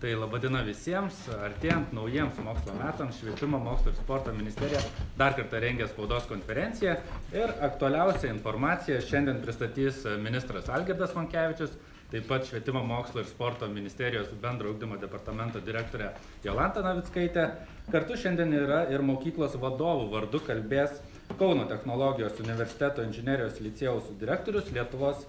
Tai labadiena visiems, artėjant naujiems mokslo metams, Švietimo, mokslo ir sporto ministerija dar kartą rengia spaudos konferenciją ir aktualiausią informaciją šiandien pristatys ministras Algirdas Vankiavičius, taip pat Švietimo, mokslo ir sporto ministerijos bendro ugdymo departamento direktorė Jolanta Navickaitė. Kartu šiandien yra ir mokyklos vadovų vardu kalbės Kauno technologijos universiteto inžinerijos licėjaus direktorius, Lietuvos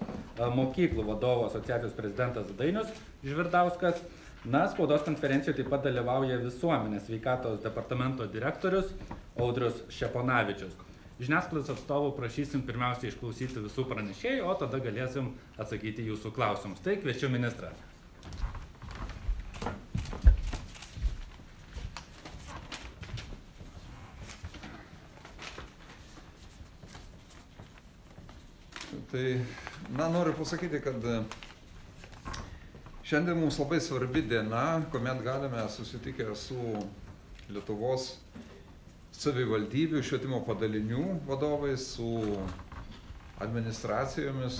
mokyklų vadovų asociacijos prezidentas Dainius Žvirdauskas. Na, spaudos konferencijoje taip pat dalyvauja Visuomenės sveikatos departamento direktorius Audrius Šeponavičius. Žiniasklaidos atstovų prašysim pirmiausiai išklausyti visų pranešėjų, o tada galėsim atsakyti jūsų klausimus. Tai kviečiu ministrą. Tai, na, noriu pasakyti, kad šiandien mums labai svarbi diena, kuomet galime susitikę su Lietuvos savivaldybių, švietimo padalinių vadovais, su administracijomis,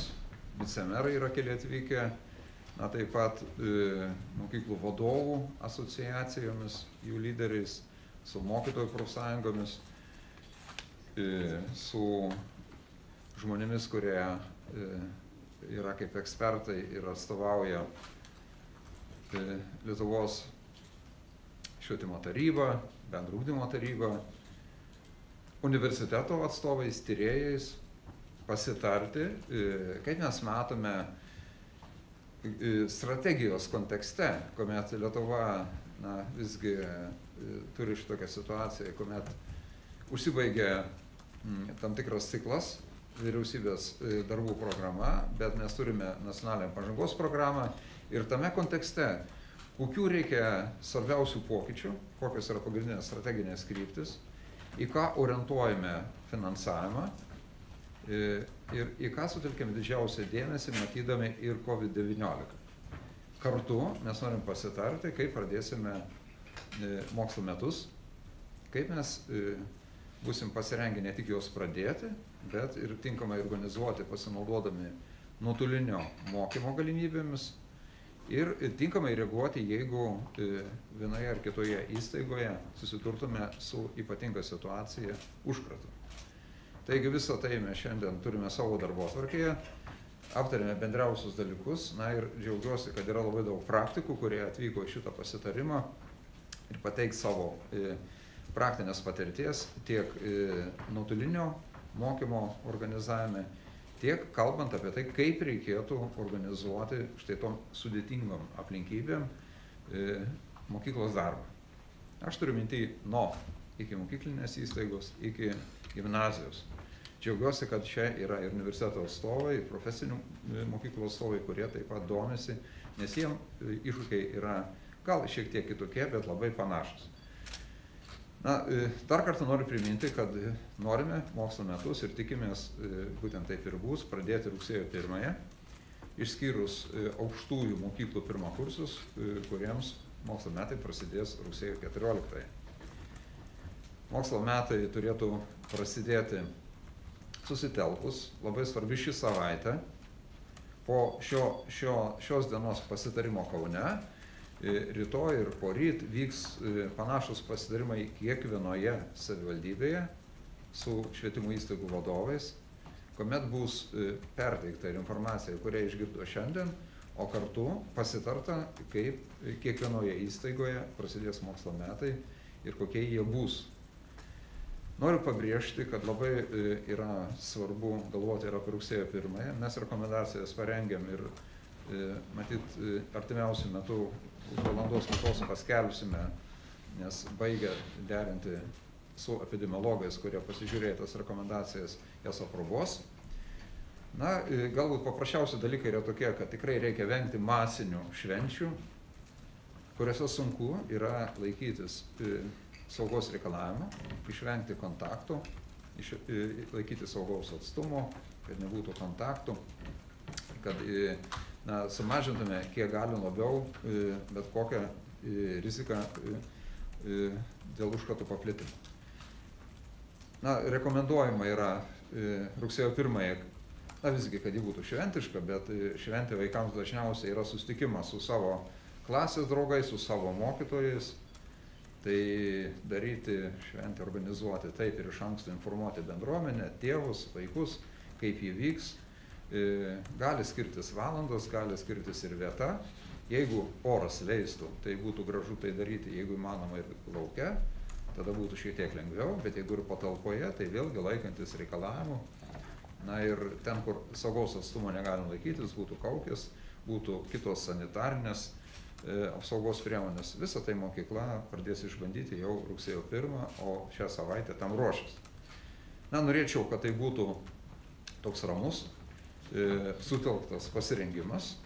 vicemerai yra keli atvykę, na, taip pat mokyklų vadovų asociacijomis, jų lyderiais, su mokytojų profsąjungomis, su žmonėmis, kurie yra kaip ekspertai ir atstovauja Lietuvos švietimo taryba, bendro ugdymo taryba, universiteto atstovais, tyrėjais pasitarti, kaip mes matome strategijos kontekste, kuomet Lietuva, na, visgi turi šitokią situaciją, kuomet užsibaigia tam tikras ciklas, vyriausybės darbų programa, bet mes turime nacionalinę pažangos programą. Ir tame kontekste, kokių reikia svarbiausių pokyčių, kokios yra pagrindinės strateginės kryptis, į ką orientuojame finansavimą ir į ką sutelkėme didžiausią dėmesį, matydami ir COVID-19. Kartu mes norim pasitarti, kaip pradėsime mokslo metus, kaip mes būsim pasirengę ne tik jos pradėti, bet ir tinkamai organizuoti, pasinaudodami nuotolinio mokymo galimybėmis, ir tinkamai reaguoti, jeigu vienoje ar kitoje įstaigoje susidurtume su ypatinga situacija užkratu. Taigi visą tai mes šiandien turime savo darbotvarkėje, aptarėme bendriausius dalykus, na, ir džiaugiuosi, kad yra labai daug praktikų, kurie atvyko į šitą pasitarimą ir pateiks savo praktinės patirties tiek nuotolinio mokymo organizavime, tiek kalbant apie tai, kaip reikėtų organizuoti štai tom sudėtingom aplinkybėm mokyklos darbą. Aš turiu mintį nuo iki mokyklinės įstaigos, iki gimnazijos. Džiaugiuosi, kad čia yra ir universiteto atstovai, ir profesinių mokyklų atstovai, kurie taip pat domisi, nes jiem iššūkiai yra gal šiek tiek kitokie, bet labai panašus. Na, dar kartą noriu priminti, kad norime mokslo metus ir tikimės, būtent taip ir bus, pradėti rugsėjo 1, išskyrus aukštųjų mokyklų pirmakursus, kuriems mokslo metai prasidės rugsėjo 14. Mokslo metai turėtų prasidėti susitelkus, labai svarbi šį savaitę, po šios dienos pasitarimo Kaune. Rytoj ir poryt vyks panašus pasidarimai kiekvienoje savivaldybėje su švietimo įstaigų vadovais, kuomet bus perteikta ir informacija, kurią išgirdo šiandien, o kartu pasitarta, kaip kiekvienoje įstaigoje prasidės mokslo metai ir kokie jie bus. Noriu pabrėžti, kad labai yra svarbu galvoti ir apie rugsėjo 1. Mes rekomendacijas parengėm ir matyt, artimiausių metų valandos metos paskelbsime, nes baigia derinti su epidemiologais, kurie pasižiūrėjo tas rekomendacijas, jas aprobos. Na, galbūt paprasčiausi dalykai yra tokie, kad tikrai reikia vengti masinių švenčių, kuriuose sunku yra laikytis saugos reikalavimų, išvengti kontaktų, laikyti saugaus atstumo, kad nebūtų kontaktų, kad, na, sumažintume kiek galim labiau bet kokią riziką dėl užkrato paplitimo. Na, rekomenduojama yra rugsėjo 1-ąją, na visgi, kad ji būtų šventiška, bet šventė vaikams dažniausiai yra susitikimas su savo klasės draugais, su savo mokytojais. Tai daryti šventę, organizuoti taip ir iš anksto informuoti bendruomenę, tėvus, vaikus, kaip jį vyks. Gali skirtis valandos, gali skirtis ir vieta. Jeigu oras leistų, tai būtų gražu tai daryti, jeigu įmanoma ir lauke, tada būtų šiek tiek lengviau, bet jeigu ir patalpoje, tai vėlgi laikantis reikalavimų. Na ir ten, kur saugos atstumo negalim laikytis, būtų kaukės, būtų kitos sanitarinės apsaugos priemonės. Visą tai mokykla pradės išbandyti jau rugsėjo 1, o šią savaitę tam ruošis. Na, norėčiau, kad tai būtų toks ramus, sutelktas pasirengimas.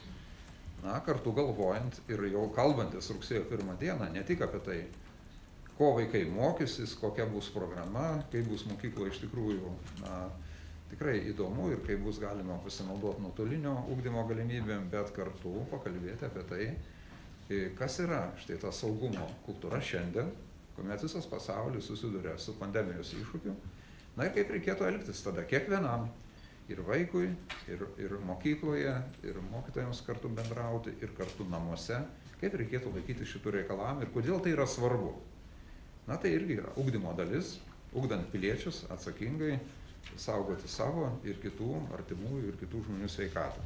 Na, kartu galvojant ir jau kalbantis rugsėjo 1 dieną, ne tik apie tai, ko vaikai mokysis, kokia bus programa, kaip bus mokykla iš tikrųjų tikrai įdomu ir kaip bus galima pasinaudoti nuotolinio ugdymo galimybėm, bet kartu pakalbėti apie tai, kas yra štai ta saugumo kultūra šiandien, kuomet visas pasaulis susiduria su pandemijos iššūkiu. Na ir kaip reikėtų elgtis tada kiekvienam, ir vaikui, ir mokykloje, ir mokytojams kartu bendrauti, ir kartu namuose, kaip reikėtų laikyti šitų reikalavimų ir kodėl tai yra svarbu. Na, tai irgi yra ugdymo dalis, ugdant piliečius atsakingai, saugoti savo ir kitų artimųjų ir kitų žmonių sveikatą.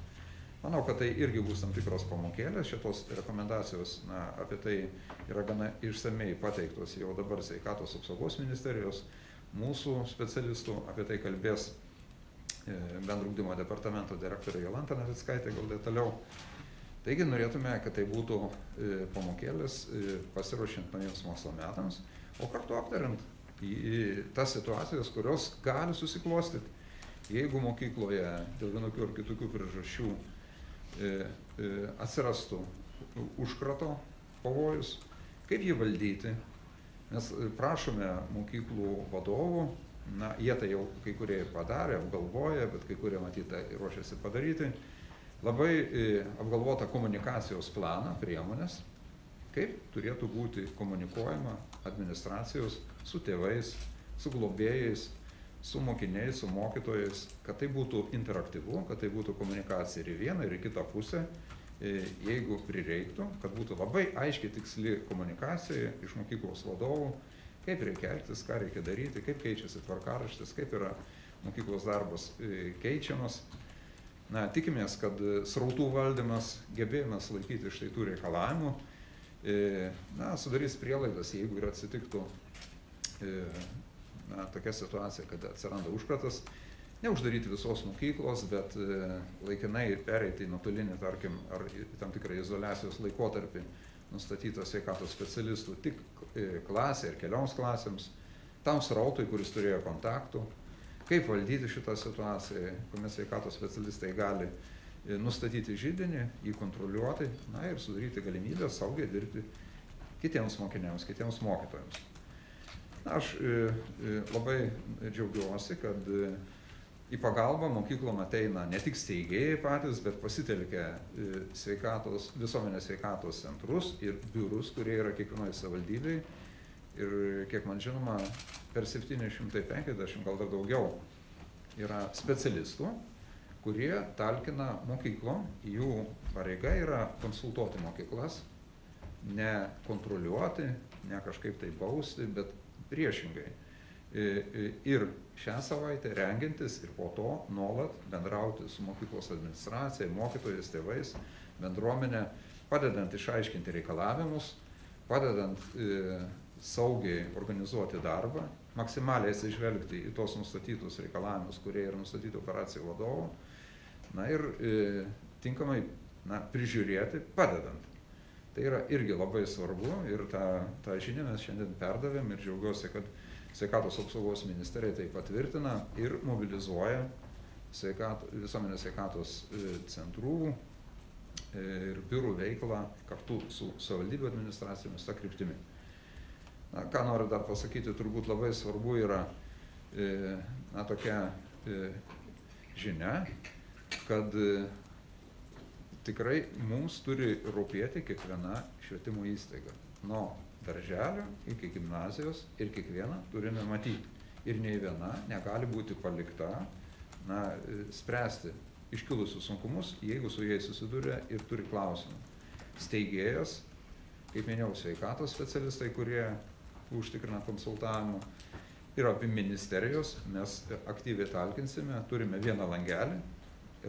Manau, kad tai irgi bus tam tikros pamokėlės, šitos rekomendacijos, na, apie tai yra gana išsamei pateiktos jau dabar Sveikatos apsaugos ministerijos, mūsų specialistų, apie tai kalbės bendro ugdymo departamento direktorė Jolanta Navickaitė gal detaliau. Taigi norėtume, kad tai būtų pamokėlės pasiruošiant naujiems mokslo metams, o kartu aptariant į tas situacijas, kurios gali susiklostyti. Jeigu mokykloje dėl vienokių ar kitokių priežasčių atsirastų užkrato pavojus, kaip jį valdyti. Mes prašome mokyklų vadovų, na, jie tai jau kai kurie padarė, apgalvoja, bet kai kurie matyta ir ruošiasi padaryti. Labai apgalvota komunikacijos planą, priemonės, kaip turėtų būti komunikuojama administracijos su tėvais, su globėjais, su mokiniais, su mokytojais, kad tai būtų interaktyvu, kad tai būtų komunikacija ir į vieną, ir į kitą pusę, jeigu prireiktų, kad būtų labai aiškiai tiksli komunikacija iš mokyklos vadovų, kaip reikia elgtis, ką reikia daryti, kaip keičiasi tvarkaraštis, kaip yra mokyklos darbas keičiamas. Na, tikimės, kad srautų valdymas, gebėjimas laikyti štai tų reikalavimų, na, sudarys prielaidas, jeigu ir atsitiktų na, tokia situacija, kad atsiranda užkratas, neuždaryti visos mokyklos, bet laikinai pereiti į nuotolinį, tarkim, ar tam tikrą izoliacijos laikotarpį nustatytas sveikatos specialistų tik klasė ir kelioms klasėms, tam srautui, kuris turėjo kontaktų, kaip valdyti šitą situaciją, kuomet sveikatos specialistai gali nustatyti židinį, jį kontroliuoti, na, ir sudaryti galimybę saugiai dirbti kitiems mokiniams, kitiems mokytojams. Na, aš labai džiaugiuosi, kad į pagalbą mokyklom ateina ne tik steigėjai patys, bet pasitelkia visuomenės sveikatos centrus ir biurus, kurie yra kiekvienoje savivaldybėje. Ir kiek man žinoma, per 750, gal dar daugiau, yra specialistų, kurie talkina mokyklom. Jų pareiga yra konsultuoti mokyklas, ne kontroliuoti, ne kažkaip tai bausti, bet priešingai. Ir šią savaitę rengintis ir po to nuolat bendrauti su mokyklos administracija, mokytojais, tėvais, bendruomenė, padedant išaiškinti reikalavimus, padedant saugiai organizuoti darbą, maksimaliai atsižvelgti į tos nustatytus reikalavimus, kurie yra nustatyti operacijų vadovų, na ir tinkamai, na, prižiūrėti, padedant. Tai yra irgi labai svarbu ir tą žinią mes šiandien perdavėm ir džiaugiuosi, kad Sveikatos apsaugos ministerija tai patvirtina ir mobilizuoja visuomenės sveikatos centrų ir biurų veiklą kartu su savivaldybių administracijomis tą kryptimį. Na, ką noriu dar pasakyti, turbūt labai svarbu yra na, tokia žinia, kad tikrai mums turi rūpėti kiekviena švietimo įstaiga. Nuo darželio iki gimnazijos ir kiekvieną turime matyti. ir nei viena negali būti palikta spręsti iškilusius sunkumus, jeigu su jais susiduria ir turi klausimą. Steigėjas, kaip minėjau, sveikatos specialistai, kurie užtikrina konsultavimą, ir apie ministerijos mes aktyviai talkinsime, turime vieną langelį,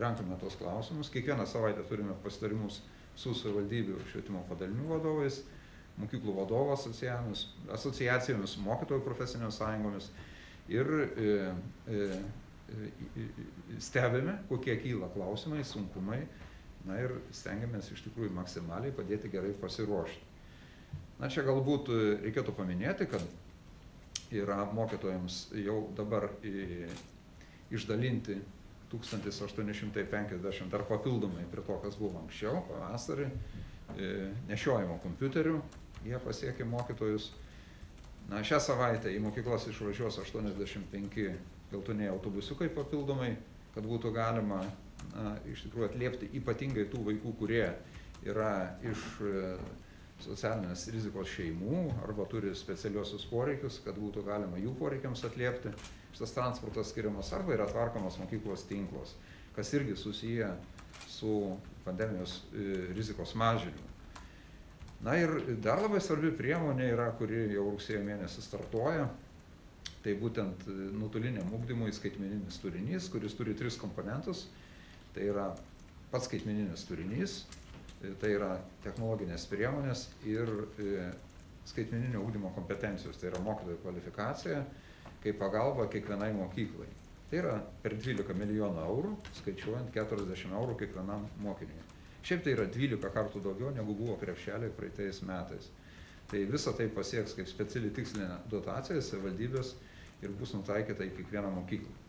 renkame tos klausimus, kiekvieną savaitę turime pasitarimus su savivaldybių švietimo padalinių vadovais, mokyklų vadovų asociacijomis, mokytojų profesinėmis sąjungomis ir stebime, kokie kyla klausimai, sunkumai, ir stengiamės iš tikrųjų maksimaliai padėti gerai pasiruošti. Čia galbūt reikėtų paminėti, kad yra mokytojams jau dabar išdalinti 1850 ar papildomai prie to, kas buvo anksčiau, pavasarį, nešiojimo kompiuterių, jie pasiekė mokytojus. Šią savaitę į mokyklas išvažiuos 85 geltoniai autobusiukai papildomai, kad būtų galima iš tikrųjų atliepti ypatingai tų vaikų, kurie yra iš socialinės rizikos šeimų arba turi specialiosius poreikius, kad būtų galima jų poreikiams atliepti. Šitas transportas skiriamas arba yra tvarkomas mokyklos tinklos, kas irgi susiję su pandemijos rizikos mažinimu. Ir dar labai svarbi priemonė yra, kuri jau rugsėjo mėnesį startuoja, tai būtent nuotoliniam ugdymui skaitmeninis turinys, kuris turi 3 komponentus. Tai yra pats skaitmeninis turinys, tai yra technologinės priemonės ir skaitmeninio ugdymo kompetencijos, tai yra mokytojų kvalifikacija kaip pagalba kiekvienai mokyklai. Tai yra per 12 milijonų eurų, skaičiuojant 40 eurų kiekvienam mokiniui. Šiaip tai yra 12 kartų daugiau, negu buvo krepšeliai praeitais metais. Tai visą tai pasieks kaip speciali tikslinė dotacija savivaldybės ir bus nutaikyta į kiekvieną mokyklą.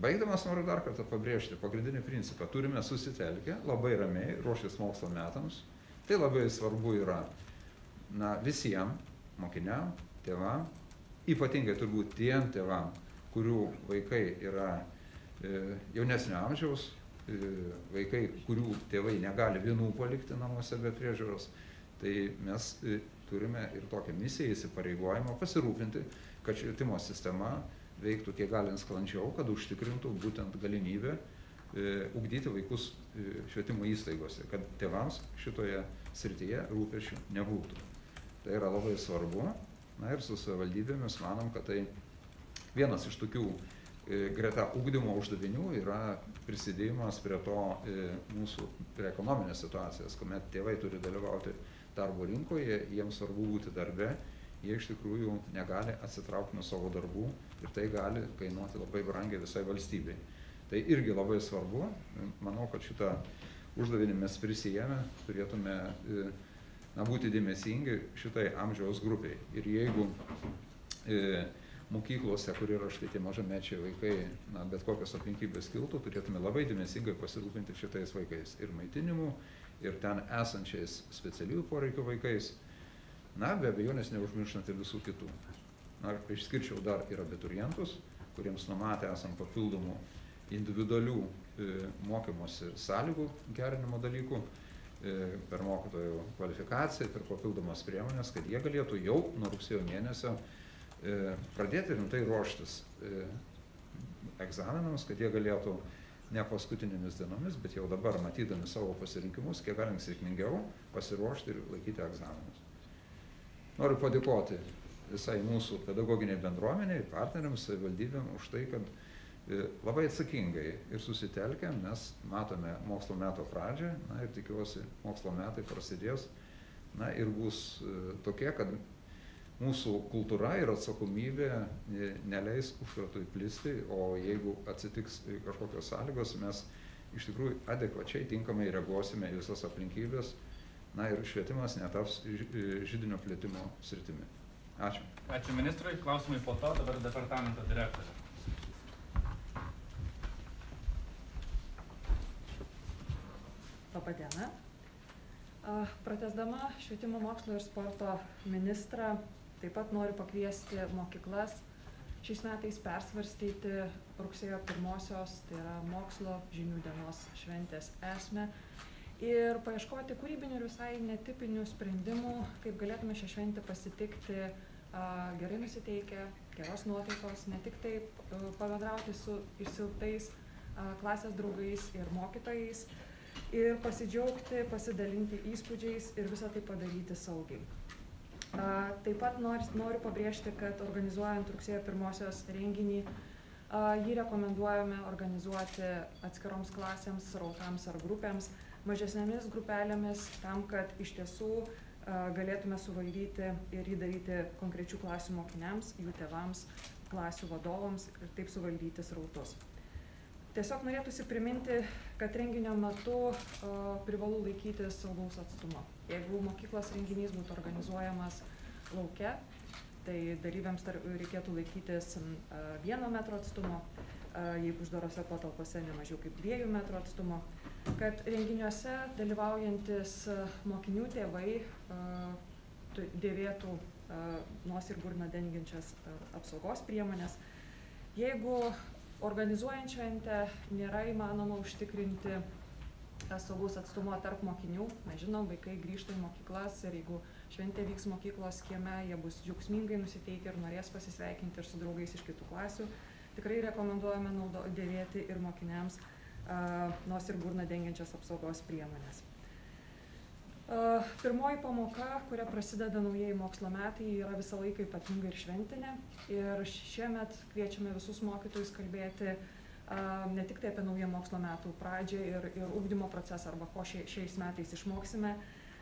Baigdamas noriu dar kartą pabrėžti pagrindinį principą. Turime susitelkę, labai ramiai, ruoštis mokslo metams. Tai labai svarbu yra visiems mokiniam, tėvam, ypatingai turbūt tiem tėvam, kurių vaikai yra jaunesnio amžiaus, vaikai, kurių tėvai negali vienų palikti namuose be priežiūros, tai mes turime ir tokią misiją įsipareigojimą pasirūpinti, kad švietimo sistema veiktų kiek galint sklandžiau, kad užtikrintų būtent galimybę ugdyti vaikus švietimo įstaigose, kad tėvams šitoje srityje rūpesčių nebūtų. Tai yra labai svarbu. Ir su savivaldybėmis manom, kad tai vienas iš tokių greta ugdymo uždavinių yra prisidėjimas prie to mūsų ekonominės situacijos, kuomet tėvai turi dalyvauti darbo rinkoje, jiems svarbu būti darbe, jie iš tikrųjų negali atsitraukti nuo savo darbų ir tai gali kainuoti labai brangiai visai valstybei. Tai irgi labai svarbu, manau, kad šitą uždavinį mes prisijėmę, turėtume būti dėmesingi šitai amžiaus grupiai. Ir jeigu mokyklose, kur yra štai tie mažamečiai vaikai, bet kokios aplinkybės kiltų, turėtume labai dėmesingai pasirūpinti šitais vaikais ir maitinimu, ir ten esančiais specialiųjų poreikių vaikais, be abejonės neužmirštant ir visų kitų. Išskirčiau dar ir abiturientus, kuriems numatę esam papildomų individualių mokymosi sąlygų gerinimo dalykų, per mokytojų kvalifikaciją, per papildomas priemonės, kad jie galėtų jau nuo rugsėjo mėnesio pradėti rimtai ruoštis egzaminams, kad jie galėtų ne paskutinėmis dienomis, bet jau dabar matydami savo pasirinkimus, kiek galint sėkmingiau pasiruošti ir laikyti egzaminus. Noriu padėkoti visai mūsų pedagoginiai bendruomeniai, partneriams, savivaldybėm už tai, kad labai atsakingai ir susitelkę, mes matome mokslo meto pradžią ir tikiuosi, mokslo metai prasidės ir bus tokie, kad mūsų kultūra ir atsakomybė neleis užkratui plisti, o jeigu atsitiks kažkokios sąlygos, mes iš tikrųjų adekvačiai tinkamai reaguosime į visas aplinkybės ir švietimas netaps židinio plėtimo sritimi. Ačiū. Ačiū ministrui, klausimai po to, dabar departamento direktorė. Labą dieną. Pratęsdama švietimo mokslo ir sporto ministrą, taip pat noriu pakviesti mokyklas šiais metais persvarstyti rugsėjo 1-osios, tai yra mokslo žinių dienos šventės esmę, ir paieškoti kūrybinių ir visai netipinių sprendimų, kaip galėtume šią šventę pasitikti gerai nusiteikę, geros nuotaikos, ne tik taip pabendrauti su išsiltais klasės draugais ir mokytojais ir pasidžiaugti, pasidalinti įspūdžiais ir visą tai padaryti saugiai. Taip pat noriu pabrėžti, kad organizuojant rugsėjo 1-osios renginį, jį rekomenduojame organizuoti atskiroms klasėms, srautams ar grupėms, mažesnėmis grupelėmis, tam, kad iš tiesų galėtume suvaldyti ir įdaryti konkrečių klasių mokiniams, jų tėvams, klasių vadovams ir taip suvaldyti srautus. Tiesiog norėtųsi priminti, kad renginio metu privalu laikytis saugaus atstumo. Jeigu mokyklos renginys būtų organizuojamas lauke, tai dalyviams reikėtų laikytis 1 metro atstumo, jeigu uždarose patalpose ne mažiau kaip 2 metrų atstumo, kad renginiuose dalyvaujantis mokinių tėvai dėvėtų nosį ir burną dengiančias apsaugos priemonės. Jeigu organizuojančiojantė nėra įmanoma užtikrinti saugaus atstumo tarp mokinių, mes žinom, vaikai grįžta į mokyklas ir jeigu šventė vyks mokyklos kieme, jie bus džiaugsmingai nusiteikę ir norės pasisveikinti ir su draugais iš kitų klasių. Tikrai rekomenduojame dėvėti ir mokiniams nosį ir burną dengiančias apsaugos priemonės. Pirmoji pamoka, kuria prasideda naujieji mokslo metai, yra visą laiką ypatinga ir šventinė. Ir šiemet kviečiame visus mokytojus kalbėti ne tik tai apie naują mokslo metų pradžią ir ugdymo procesą arba ko šiais metais išmoksime,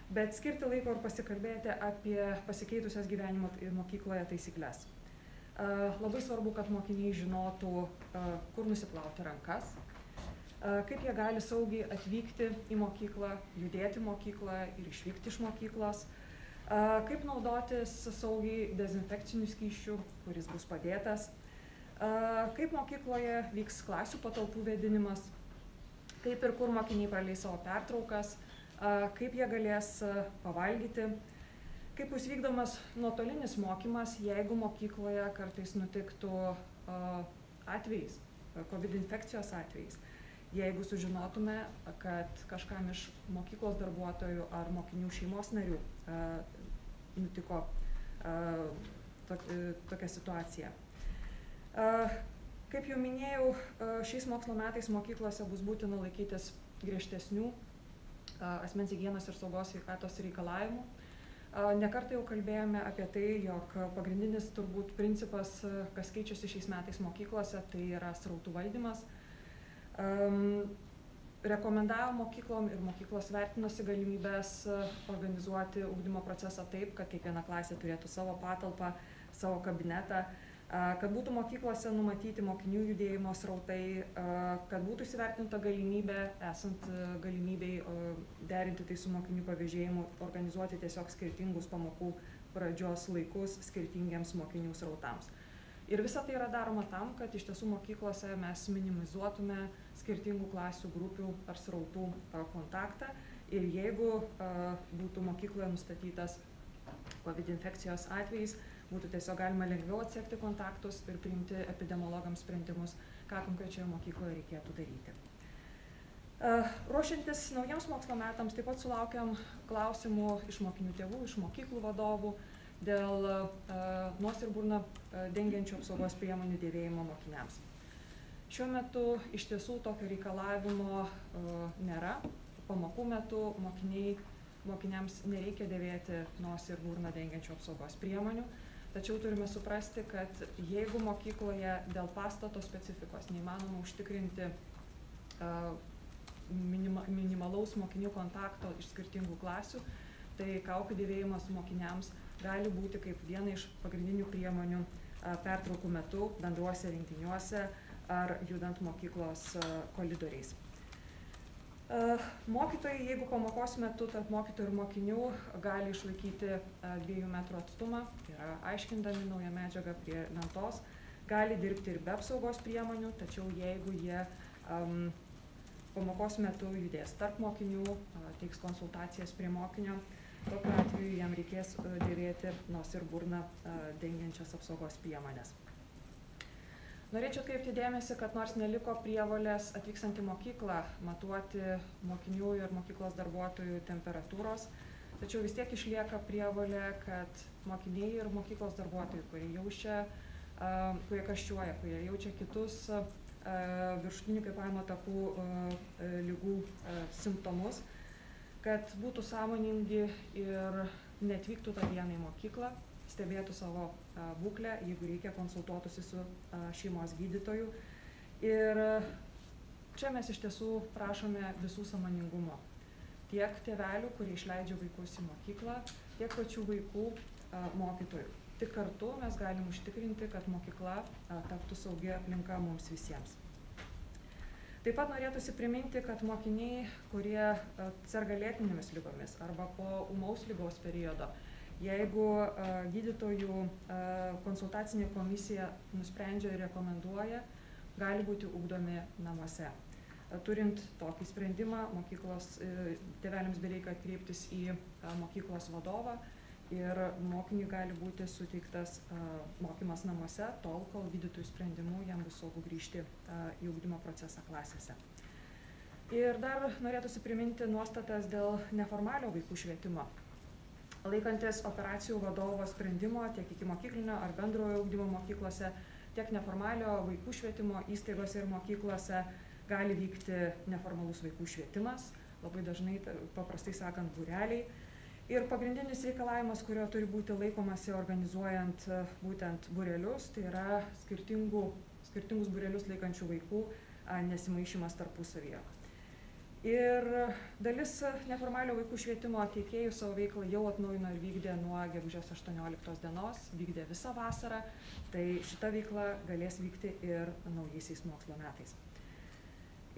bet skirti laiko ir pasikalbėti apie pasikeitusias gyvenimo mokykloje taisyklės. Labai svarbu, kad mokiniai žinotų, kur nusiplauti rankas, kaip jie gali saugiai atvykti į mokyklą, judėti mokykloje ir išvykti iš mokyklos, kaip naudotis saugiai dezinfekcinių skysčių, kuris bus padėtas, kaip mokykloje vyks klasių patalpų vėdinimas, kaip ir kur mokiniai praleis savo pertraukas, kaip jie galės pavalgyti, kaip bus vykdomas nuotolinis mokymas, jeigu mokykloje kartais nutiktų atvejais, COVID infekcijos atvejais. Jeigu sužinotume, kad kažkam iš mokyklos darbuotojų ar mokinių šeimos narių nutiko tokia situacija. Kaip jau minėjau, šiais mokslo metais mokyklose bus būtina laikytis griežtesnių asmens higienos ir saugos sveikatos reikalavimų. Ne kartą jau kalbėjome apie tai, jog pagrindinis turbūt principas, kas keičiasi šiais metais mokyklose, tai yra srautų valdymas. Rekomendavo mokyklom ir mokyklos vertinosi galimybės organizuoti ugdymo procesą taip, kad kiekviena klasė turėtų savo patalpą, savo kabinetą, kad būtų mokyklose numatyti mokinių judėjimo srautai, kad būtų įsivertinta galimybė, esant galimybei derinti tai su mokinių pavėžėjimu, organizuoti tiesiog skirtingus pamokų pradžios laikus skirtingiems mokinių srautams. Ir visa tai yra daroma tam, kad iš tiesų mokyklose mes minimizuotume skirtingų klasių, grupių ar srautų kontaktą ir jeigu būtų mokykloje nustatytas COVID infekcijos atvejais, būtų tiesiog galima lengviau atsekti kontaktus ir priimti epidemiologams sprendimus, ką konkrečioje mokykloje reikėtų daryti. Ruošiantis naujiems mokslo metams, taip pat sulaukiam klausimų iš mokinių tėvų, iš mokyklų vadovų dėl nosį ir burną dengiančių apsaugos priemonių dėvėjimo mokiniams. Šiuo metu iš tiesų tokio reikalavimo nėra. Pamokų metu mokiniams nereikia dėvėti nosį ir burną dengiančių apsaugos priemonių. Tačiau turime suprasti, kad jeigu mokykloje dėl pastato specifikos neįmanoma užtikrinti minimalaus mokinių kontakto iš skirtingų klasių, tai kaukių dėvėjimas mokiniams gali būti kaip viena iš pagrindinių priemonių pertraukų metu, bendruose renginiuose ar judant mokyklos koridoriais. Mokytojai, jeigu pamokos metu tarp mokytojų ir mokinių, gali išlaikyti 2 metrų atstumą, tai yra aiškindami naują medžiagą prie lentos, gali dirbti ir be apsaugos priemonių, tačiau jeigu jie pamokos metu judės tarp mokinių, teiks konsultacijas prie mokinio, tokiu atveju jam reikės dėvėti nosį ir burną dengiančias apsaugos priemonės. Norėčiau atkreipti dėmesį, kad nors neliko prievolės atvykstant į mokyklą matuoti mokinių ir mokyklos darbuotojų temperatūros, Tačiau vis tiek išlieka prievolė, kad mokiniai ir mokyklos darbuotojai, kurie jaučia, kurie karščiuoja, kurie jaučia kitus viršutinių kvėpavimo takų ligų simptomus, kad būtų sąmoningi ir neatvyktų tą dieną į mokyklą, stebėtų savo būklę, jeigu reikia konsultuotųsi su šeimos gydytoju. Ir čia mes iš tiesų prašome visų sąmoningumo. Tiek tėvelių, kurie išleidžia vaikus į mokyklą, tiek pačių vaikų mokytojų. Tik kartu mes galim užtikrinti, kad mokykla taptų saugi aplinka mums visiems. Taip pat norėtųsi priminti, kad mokiniai, kurie serga lėtinėmis ligomis arba po ūmaus ligos periodo, jeigu gydytojų konsultacinė komisija nusprendžia ir rekomenduoja, gali būti ugdomi namuose. Turint tokį sprendimą, mokyklos tėveliams bereikia kreiptis į mokyklos vadovą ir mokiniui gali būti suteiktas mokymas namuose, tol, kol gydytojų sprendimų jam bus saugu grįžti į ugdymo procesą klasėse. Ir dar norėtųsi priminti nuostatas dėl neformalio vaikų švietimo. Laikantis operacijų vadovo sprendimo tiek iki mokyklinio ar bendrojo ugdymo mokyklose, tiek neformalio vaikų švietimo įstaigose ir mokyklose gali vykti neformalus vaikų švietimas, labai dažnai, paprastai sakant, būreliai. Ir pagrindinis reikalavimas, kurio turi būti laikomasi organizuojant būtent būrelius, tai yra skirtingus būrelius laikančių vaikų nesimaišymas tarpusavyje. Ir dalis neformalio vaikų švietimo teikėjų savo veiklą jau atnaujino ir vykdė nuo gegužės 18 dienos, vykdė visą vasarą, tai šita veikla galės vykti ir naujaisiais mokslo metais.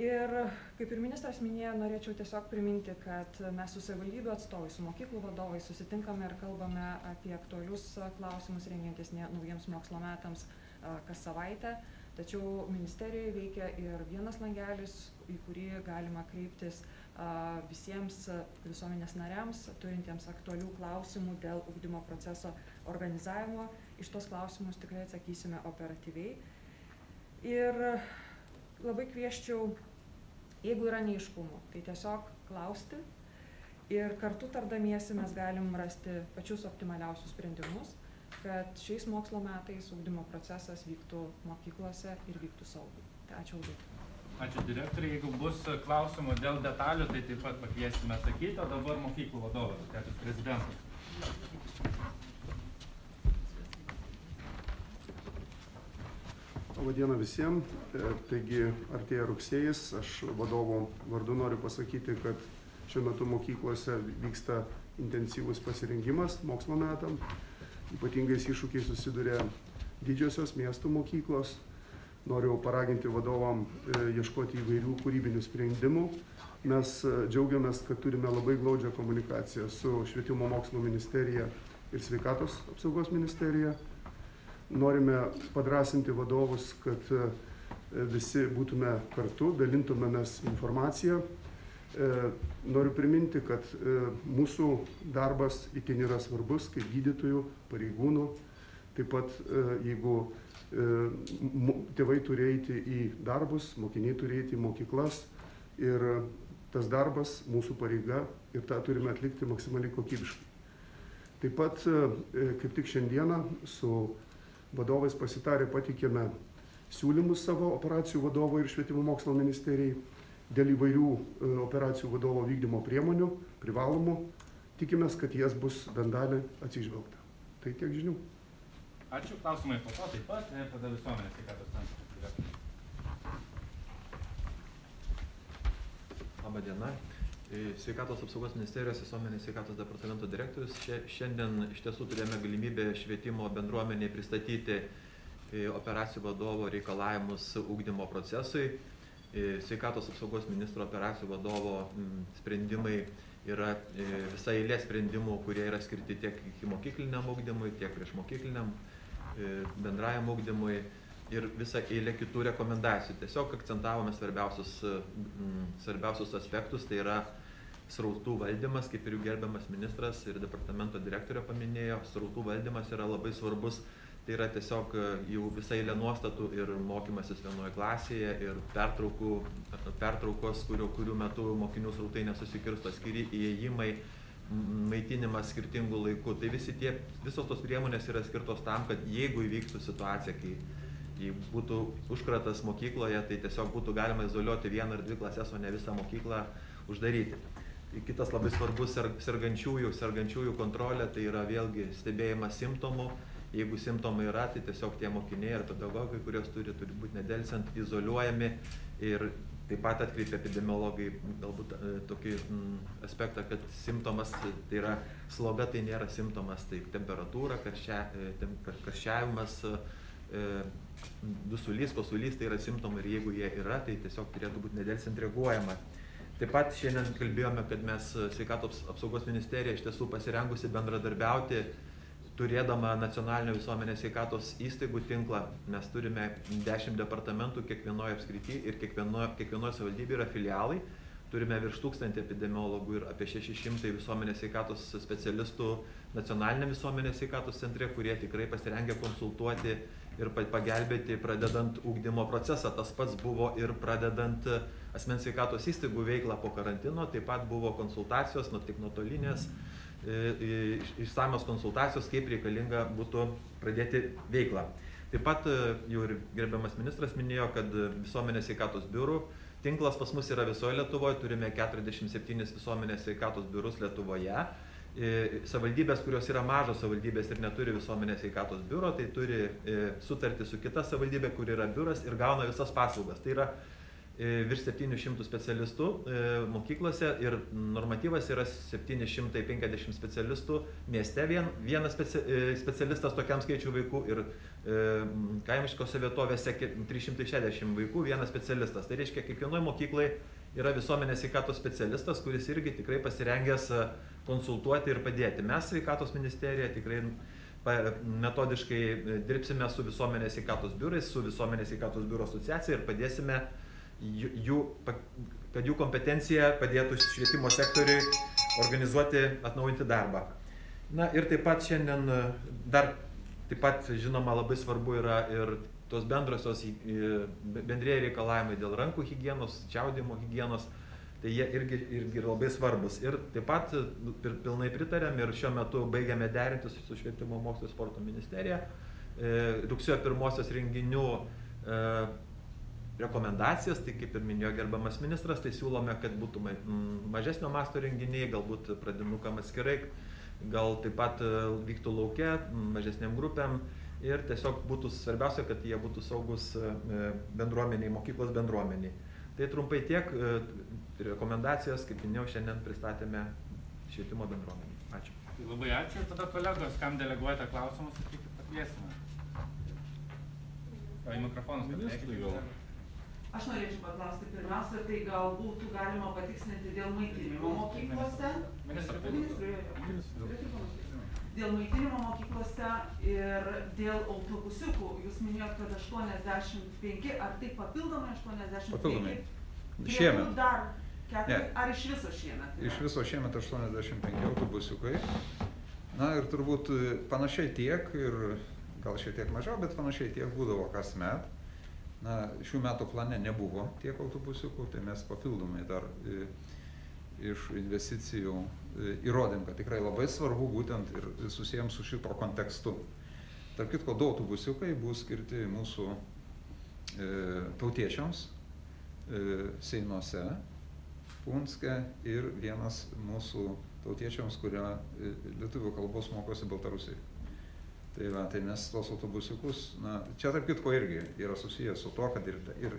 Ir kaip ir ministras minėjo, norėčiau tiesiog priminti, kad mes su savivaldybių atstovais, su mokyklų vadovais susitinkame ir kalbame apie aktualius klausimus rengiantis naujiems mokslo metams kas savaitę. Tačiau ministerijoje veikia ir vienas langelis, į kurį galima kreiptis visiems visuomenės nariams, turintiems aktualių klausimų dėl ugdymo proceso organizavimo. Iš tos klausimus tikrai atsakysime operatyviai. Ir labai kvieščiau, jeigu yra neiškumų, tai tiesiog klausti ir kartu tardamiesi mes galim rasti pačius optimaliausius sprendimus, kad šiais mokslo metais ugdymo procesas vyktų mokyklose ir vyktų saugiai. Tai ačiū labai. Ačiū direktoriai. Jeigu bus klausimų dėl detalių, tai taip pat pakviesime atsakyti, o dabar mokyklų vadovas, tai prezidentas. Labą dieną visiems. Taigi, artėja rugsėjis. Aš vadovų vardu noriu pasakyti, kad šiuo metu mokyklose vyksta intensyvus pasirengimas mokslo metam. Ypatingais iššūkiais susiduria didžiosios miestų mokyklos. Noriu paraginti vadovam ieškoti įvairių kūrybinių sprendimų. Mes džiaugiamės, kad turime labai glaudžią komunikaciją su Švietimo mokslo ministerija ir Sveikatos apsaugos ministerija. Norime padrąsinti vadovus, kad visi būtume kartu, dalintumėmės informaciją. Noriu priminti, kad mūsų darbas itin yra svarbus kaip gydytojų, pareigūnų. Taip pat, jeigu tėvai turi eiti į darbus, mokiniai turi eiti į mokyklas. Ir tas darbas mūsų pareiga ir tą turime atlikti maksimaliai kokybiškai. Taip pat, kaip tik šiandieną su vadovais pasitarė, patikėme siūlymus savo operacijų vadovo ir švietimo mokslo ministerijai dėl įvairių operacijų vadovo vykdymo priemonių, privalomų. Tikimės, kad jas bus bendalė atsižvelgta. Tai tiek žinių. Ačiū. Klausimai po to taip pat, ir tada visuomenės sveikatos centras. Labą dieną. Sveikatos apsaugos ministerijos visuomenės sveikatos departamento direktorius. Šiandien iš tiesų turėjome galimybę švietimo bendruomenėje pristatyti operacijų vadovo reikalavimus ugdymo procesui. Sveikatos apsaugos ministro operacijų vadovo sprendimai yra visa eilė sprendimų, kurie yra skirti tiek ikimokykliniam ugdymui, tiek priešmokykliniam bendrajam ugdymui. Ir visą eilę kitų rekomendacijų. Tiesiog akcentavome svarbiausius aspektus, tai yra srautų valdymas, kaip ir jų gerbiamas ministras ir departamento direktorė paminėjo, srautų valdymas yra labai svarbus, tai yra tiesiog jau visą eilę nuostatų ir mokymasis vienoje klasėje ir pertraukos, kurių metu mokinių srautai nesusikirsto, skiri įėjimai, maitinimas skirtingų laikų. Tai visos tos priemonės yra skirtos tam, kad jeigu įvyktų situacija, kai būtų užkratas mokykloje, tai tiesiog būtų galima izoliuoti vieną ar dvi klases, o ne visą mokyklą uždaryti. Kitas labai svarbus sergančiųjų kontrolė, tai yra vėlgi stebėjimas simptomų. Jeigu simptomai yra, tai tiesiog tie mokiniai ar pedagogai, kurios turi būti nedelsiant izoliuojami. Ir taip pat atkreipia epidemiologai galbūt tokį aspektą, kad simptomas tai yra sloga, tai nėra simptomas, tai temperatūra, karščiavimas, dusulys, kosulys, tai yra simptomai ir jeigu jie yra, tai tiesiog turėtų būti nedelsiant reaguojama. Taip pat šiandien kalbėjome, kad mes Sveikatos apsaugos ministerija iš tiesų pasirengusi bendradarbiauti. Turėdama nacionalinio visuomenės sveikatos įstaigų tinklą, mes turime 10 departamentų kiekvienoje apskrity ir kiekvienoje savivaldybėje yra filialai. Turime virš 1000 epidemiologų ir apie 600 visuomenės sveikatos specialistų nacionalinė visuomenės sveikatos centre, kurie tikrai pasirengia konsultuoti ir pagelbėti pradedant ugdymo procesą. Tas pats buvo ir pradedant asmens sveikatos įstaigų veiklą po karantino, taip pat buvo konsultacijos, tik nuotolinės. Išsamios konsultacijos, kaip reikalinga būtų pradėti veiklą. Taip pat jau ir gerbiamas ministras minėjo, kad visuomenės sveikatos biurų tinklas pas mus yra visoje Lietuvoje, turime 47 visuomenės sveikatos biurus Lietuvoje. Savivaldybės, kurios yra mažos savivaldybės ir neturi visuomenės sveikatos biuro, tai turi sutartį su kita savivaldybė, kur yra biuras ir gauna visas paslaugas. Tai yra virš 700 specialistų mokyklose ir normatyvas yra 750 specialistų mieste. Vienas specialistas tokiam skaičiu vaikų ir kaimiškose vietovėse 360 vaikų vienas specialistas. Tai reiškia, kiekvienoje mokykloje yra visuomenės sveikatos specialistas, kuris irgi tikrai pasirengęs konsultuoti ir padėti. Mes Sveikatos ministerija tikrai metodiškai dirbsime su visuomenės sveikatos biurais, su visuomenės sveikatos biuro asociacija ir padėsime, kad jų kompetencija padėtų švietimo sektoriui organizuoti, atnaujinti darbą. Na ir taip pat šiandien dar, taip pat žinoma, labai svarbu yra ir tos bendrieji reikalavimai dėl rankų higienos, čiaudimo higienos, tai jie irgi labai svarbus. Ir taip pat pilnai pritariam ir šiuo metu baigiame derinti su Švietimo mokslo ir sporto ministerija rugsėjo 1-osios renginių rekomendacijas, tai kaip ir minėjo gerbiamas ministras, tai siūlome, kad būtų mažesnio masto renginiai, galbūt pradinukam atskirai, gal taip pat vyktų lauke, mažesniam grupėm ir tiesiog būtų svarbiausia, kad jie būtų saugus bendruomeniai, mokyklos bendruomeniai. Tai trumpai tiek rekomendacijas, kaip minėjau, šiandien pristatėme švietimo bendruomenį. Ačiū. Labai ačiū. Tada kolegos, kam deleguojate klausimus, kaip pakviesime. Mikrofonus pateikite. Aš norėčiau paklausti pirmiausia, tai gal būtų galima patikslinti dėl maitinimo mokyklose. Dėl maitinimo mokyklose ir dėl autobusiukų. Jūs minėjot, kad 85, ar tai papildomai 85? Papildomai. Šiemet. Ar iš viso šiemet? Iš viso šiemet 85 autobusiukai. Na ir turbūt panašiai tiek, ir gal šiek tiek mažiau, bet panašiai tiek būdavo kasmet. Na, šių metų plane nebuvo tiek autobusiukų, tai mes papildomai dar iš investicijų įrodėm, kad tikrai labai svarbu būtent ir susijęm su šito kontekstu. Tarp kitko, du autobusiukai bus skirti mūsų tautiečiams Seinuose, Punske ir vienas mūsų tautiečiams, kurie lietuvių kalbos mokosi Baltarusiai. Tai mes tos autobusiukus, čia tarp kitko irgi yra susijęs su to, kad ir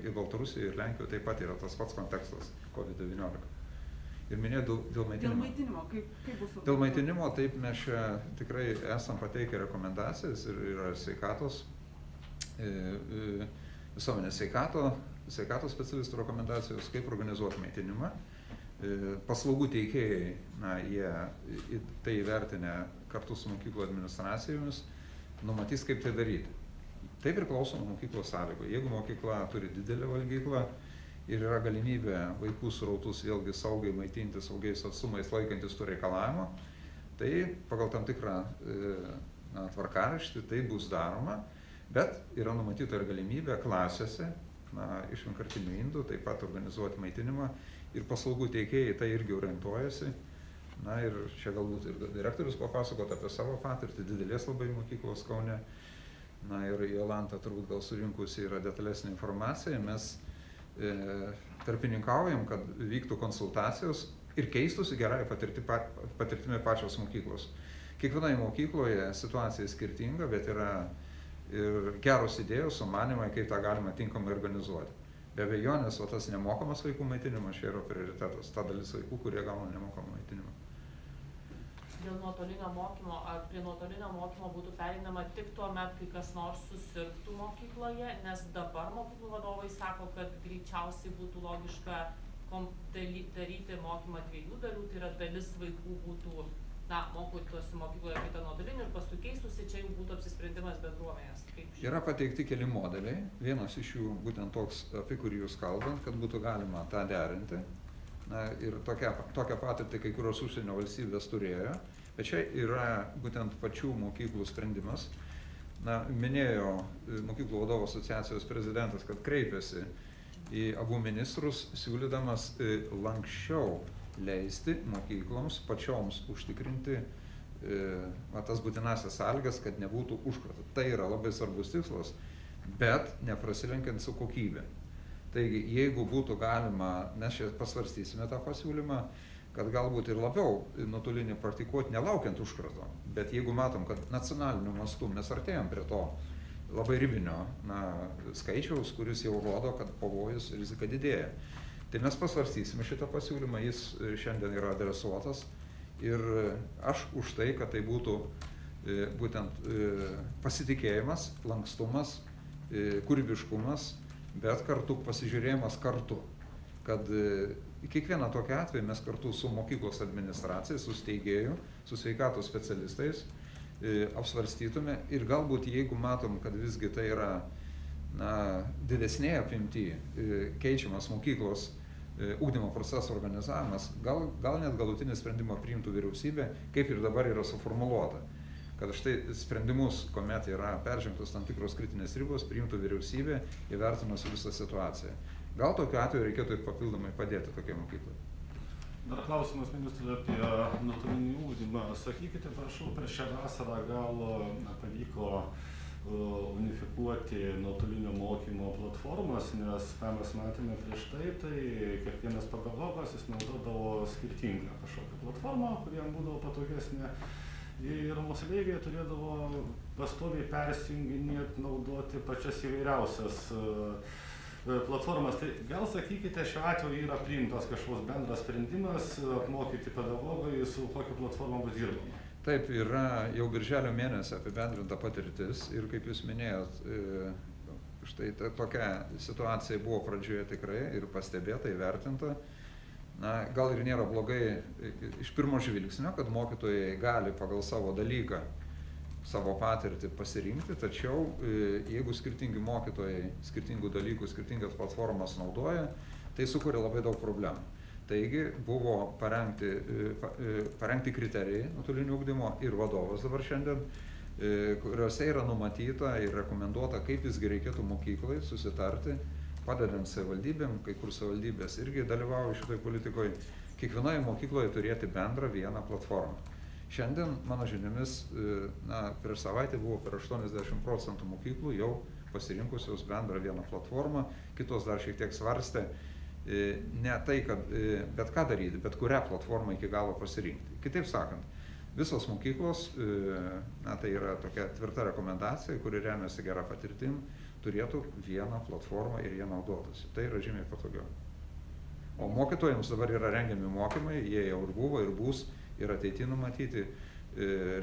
į Baltarusiją, ir Lenkiją taip pat yra tas pats kontekstas COVID-19. Ir minėjau dėl maitinimo. Dėl maitinimo, kaip bus? Dėl maitinimo, taip mes čia tikrai esam pateikę rekomendacijas ir yra sveikatos, visuomenės sveikatos specialistų rekomendacijos, kaip organizuoti maitinimą. Paslaugų teikėjai, jie tai įvertinę kartu su mokyklo administracijomis, numatys, kaip tai daryti. Tai priklauso nuo mokyklos sąlygų. Jeigu mokykla turi didelę valgyklą ir yra galimybė vaikų srautus vėlgi saugai maitinti, saugiais atstumais laikantis tų reikalavimo, tai pagal tam tikrą tvarkaraštį tai bus daroma, bet yra numatyta ir galimybė klasėse iš vienkartinių indų taip pat organizuoti maitinimą ir paslaugų teikėjai tai irgi orientuojasi. Na ir čia galbūt ir direktorius papasakot apie savo patirtį, didelės labai mokyklos Kaune. Na ir Jolanta turbūt gal surinkusi yra detalesnė informacija. Mes tarpininkaujam, kad vyktų konsultacijos ir keistųsi gerai patirtimi pačios mokyklos. Kiekvienoje mokykloje situacija skirtinga, bet yra ir geros idėjos, sumanimai, kaip tą galima tinkamai organizuoti. Be abejonės, o tas nemokamas vaikų maitinimas čia yra prioritetas, ta dalis vaikų, kurie gauna nemokamą maitinimą. Dėl nuotolinio mokymo, ar prie nuotolinio mokymo būtų pereinama tik tuomet, kai kas nors susirgtų mokykloje, nes dabar mokyklų vadovai sako, kad greičiausiai būtų logiška daryti mokymą dviejų dalių, tai yra dalis vaikų būtų, na, mokytųsi mokykloje apie tą nuotolinį ir paskui keistųsi, čia jau būtų apsisprendimas bendruomenės. Yra pateikti keli modeliai, vienas iš jų būtent toks, apie kurį jūs kalbant, kad būtų galima tą derinti. Na, ir tokią patirtį kai kurios užsienio valstybės turėjo, bet čia yra būtent pačių mokyklų sprendimas. Na, minėjo mokyklų vadovų asociacijos prezidentas, kad kreipėsi į abu ministrus, siūlydamas lankščiau leisti mokykloms pačioms užtikrinti tas būtinasias sąlygas, kad nebūtų užkrato. Tai yra labai svarbus tikslas, bet neprasilenkiant su kokybė. Taigi, jeigu būtų galima, mes čia pasvarstysime tą pasiūlymą, kad galbūt ir labiau nuotolinį praktikuoti nelaukiant užkrato, bet jeigu matom, kad nacionaliniu mastu mes artėjom prie to labai ribinio skaičiaus, kuris jau rodo, kad pavojus rizika didėja. Tai mes pasvarstysime šitą pasiūlymą, jis šiandien yra adresuotas ir aš už tai, kad tai būtų būtent pasitikėjimas, lankstumas, kūrybiškumas, bet kartu pasižiūrėjimas kartu, kad kiekvieną tokį atvejį mes kartu su mokyklos administracija, su steigėju, su sveikatos specialistais apsvarstytume ir galbūt jeigu matom, kad visgi tai yra didesnėje apimtyje keičiamas mokyklos ugdymo proceso organizavimas, gal net galutinį sprendimą priimtų vyriausybė, kaip ir dabar yra suformuluota, kad štai sprendimus, kuomet yra peržengtos tam tikros kritinės ribos, priimtų vyriausybė, įvertinus visą situaciją. Gal tokiu atveju reikėtų ir papildomai padėti tokiai mokyklai. Dar klausimas ministrui apie nuotolinį ugdymą. Sakykite, prašau, prieš šią vasarą gal pavyko unifikuoti nuotolinio mokymo platformas, nes ką mes matėme prieš tai, tai kiekvienas pedagogas jis naudodavo skirtingą kažkokią platformą, kuriam būdavo patogesnė. Ir moksleiviai turėdavo pastoviai persijunginėti, naudoti pačias įvairiausias platformas. Tai gal sakykite, šiuo atveju yra priimtas kažkoks bendras sprendimas apmokyti pedagogai, su kokiu platformu bus dirbama? Taip, yra jau birželio mėnesį apibendrinta patirtis ir kaip jūs minėjot, štai tokia situacija buvo pradžioje tikrai ir pastebėta, įvertinta. Na, gal ir nėra blogai iš pirmo žvilgsnio, kad mokytojai gali pagal savo dalyką, savo patirtį pasirinkti, tačiau jeigu skirtingi mokytojai skirtingų dalykų, skirtingas platformas naudoja, tai sukuria labai daug problemų. Taigi buvo parengti kriterijai nuotolinio ugdymo ir vadovas dabar šiandien, kuriuose yra numatyta ir rekomenduota, kaip visgi reikėtų mokyklai susitarti, padedant savivaldybėm, kai kur savivaldybės irgi dalyvauja šitoj politikoje, kiekvienoje mokykloje turėti bendrą vieną platformą. Šiandien, mano žiniomis, prieš savaitę buvo per 80% mokyklų jau pasirinkusios bendrą vieną platformą, kitos dar šiek tiek svarstė, ne tai, kad bet ką daryti, bet kurią platformą iki galo pasirinkti. Kitaip sakant, visos mokyklos, tai yra tokia tvirta rekomendacija, kuri remiasi gerą patirtim, turėtų vieną platformą ir jie naudotųsi. Tai yra žymiai patogiau. O mokytojams dabar yra rengiami mokymai, jie jau ir buvo, ir bus, ir ateity numatyti,